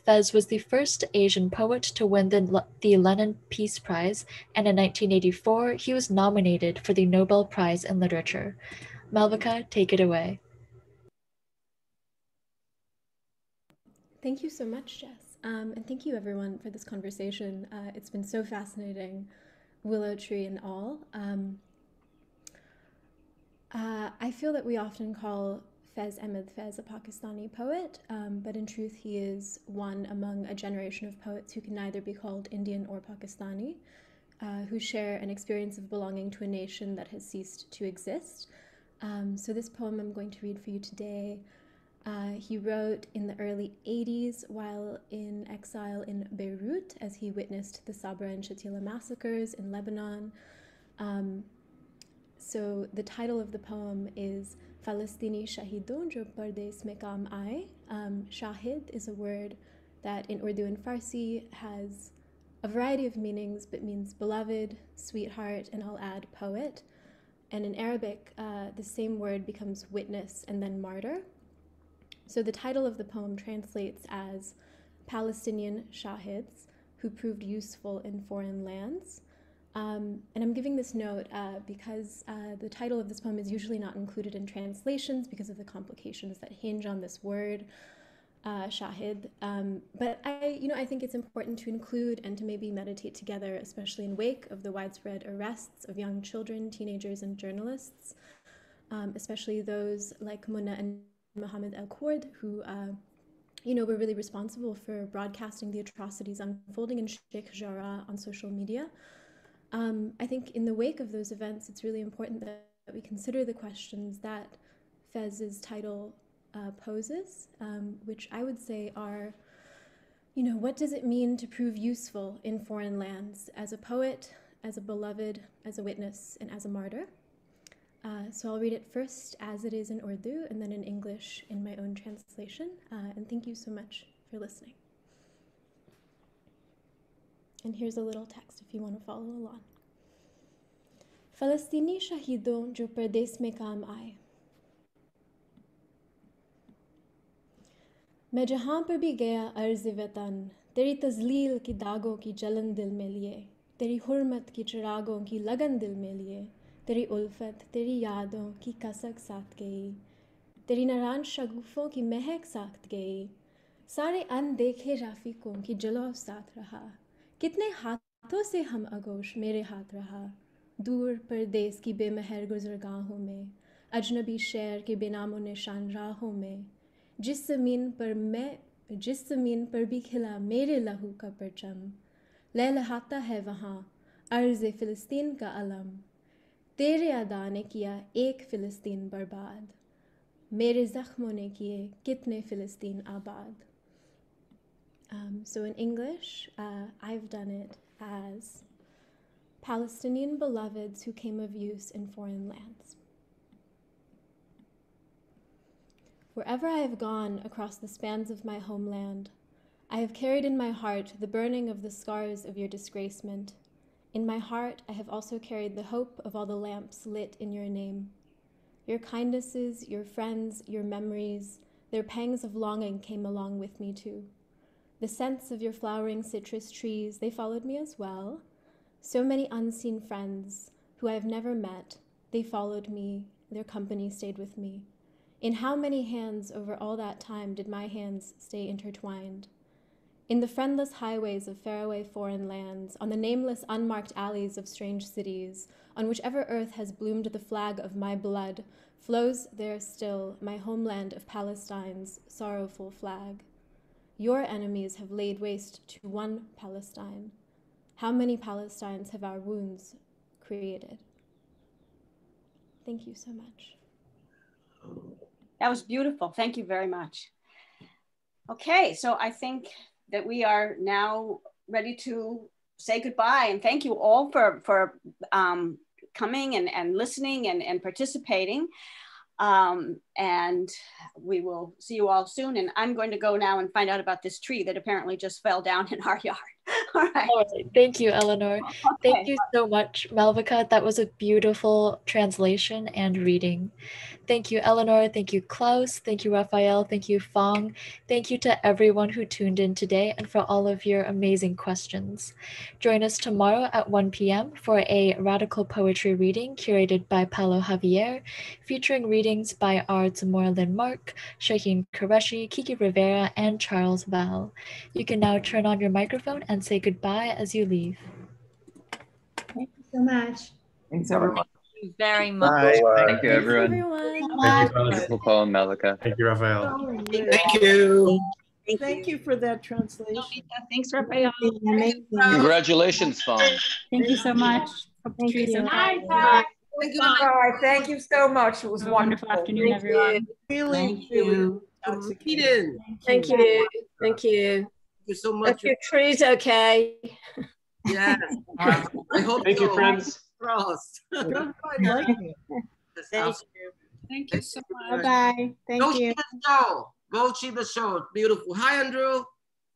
Faiz was the first Asian poet to win the Lenin Peace Prize, and in 1984, he was nominated for the Nobel Prize in Literature. Malvika, take it away. Thank you so much, Jess. And thank you, everyone, for this conversation. It's been so fascinating, willow tree and all. I feel that we often call Faiz Ahmed Faiz a Pakistani poet, but in truth, he is one among a generation of poets who can neither be called Indian or Pakistani, who share an experience of belonging to a nation that has ceased to exist. So this poem I'm going to read for you today, he wrote in the early 80s while in exile in Beirut, as he witnessed the Sabra and Shatila massacres in Lebanon. So the title of the poem is Falastini Shahidon Jo Pardes Mein Kaam Aaye. Shahid is a word that in Urdu and Farsi has a variety of meanings, but means beloved, sweetheart, and I'll add poet. And in Arabic, the same word becomes witness and then martyr. So the title of the poem translates as Palestinian Shahids who proved useful in foreign lands. And I'm giving this note because the title of this poem is usually not included in translations because of the complications that hinge on this word, Shahid. But I think it's important to include and to maybe meditate together, especially in wake of the widespread arrests of young children, teenagers, and journalists, especially those like Munna and Mohammed El-Kourd, who were really responsible for broadcasting the atrocities unfolding in Sheikh Jarrah on social media. I think in the wake of those events, it's really important that we consider the questions that Fez's title poses, which I would say are, what does it mean to prove useful in foreign lands as a poet, as a beloved, as a witness, and as a martyr? So I'll read it first as it is in Urdu and then in English in my own translation. And thank you so much for listening. And here's a little text if you want to follow along. Falastini shahidon jo pardes mein kaam aaye. Main jahan par bhi gaya arz-e watan, teri tazleel ki daagon ki jalan dil mein liye, teri hurmat ki chiragon ki lagan dil mein liye, teri ulfat, teri yaadon ki kasak saath gayi, teri naran shagufon ki mehak saath gayi, sare andekhe rafiqon ki jalaw saath raha. कितने हाथों से हम अगोश मेरे हाथ रहा दूर परदेश की बेमहर गुजरगाहों में अजनबी शहर के बेनामो निशान राहों में जिस ज़मीन पर भी खिला मेरे लहू का परचम लहलहाता है वहाँ अर्ज़ फ़िलिस्तीन का अलम तेरे अदा ने किया एक फ़िलिस्तीन बर्बाद मेरे ज़ख्मों ने किए कितने फ़िलिस्तीन आबाद. So in English, I've done it as Palestinian beloveds who came of use in foreign lands. Wherever I have gone across the spans of my homeland, I have carried in my heart the burning of the scars of your disgracement. In my heart, I have also carried the hope of all the lamps lit in your name. Your kindnesses, your friends, your memories, their pangs of longing came along with me too. The scents of your flowering citrus trees, they followed me as well. So many unseen friends who I have never met, they followed me, their company stayed with me. In how many hands over all that time did my hands stay intertwined? In the friendless highways of faraway foreign lands, on the nameless unmarked alleys of strange cities, on whichever earth has bloomed the flag of my blood, flows there still my homeland of Palestine's sorrowful flag. Your enemies have laid waste to one Palestine. How many Palestines have our wounds created? Thank you so much. That was beautiful. Thank you very much. Okay, so I think that we are now ready to say goodbye, and thank you all for coming and listening and participating. And we will see you all soon. And I'm going to go now and find out about this tree that apparently just fell down in our yard. All right. Thank you, Eleanor. Okay. Thank you so much, Malvika. That was a beautiful translation and reading. Thank you, Eleanor. Thank you, Klaus. Thank you, Raphael. Thank you, Phong. Thank you to everyone who tuned in today and for all of your amazing questions. Join us tomorrow at 1 p.m. for a radical poetry reading curated by Paulo Javier, featuring readings by Ards Moreland-Mark, Shaheen Qureshi, Kiki Rivera, and Charles Val. You can now turn on your microphone and say goodbye as you leave. Thank you so much. Thanks, everyone. Thank you very much. Bye. Thank you, everyone. Thank you, wonderful Paul and Malvika. Thank you, Raphael. Thank you. Thank you for that translation. Thanks, Raphael. Congratulations, Fawn. Thank you so much. Thank you so much. Thank you so much. It was wonderful. Afternoon, everyone. Thank you. Thank you. Thank you. Thank you so much. If your tree's okay. Yeah. Thank you, friends. Cross. Like it. Thank you. Thank you so much. Bye-bye. Thank you. Go Chiba Show. Beautiful. Hi, Andrew.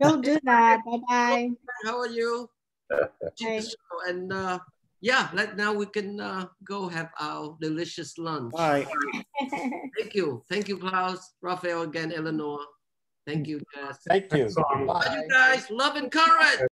Don't do that. Bye-bye. How are you? Chiba Show. And yeah, now we can go have our delicious lunch. Bye. Thank you. Thank you, Klaus, Raphael, again, Eleanor. Thank you, guys. Thank you. Bye, you guys. Love and courage.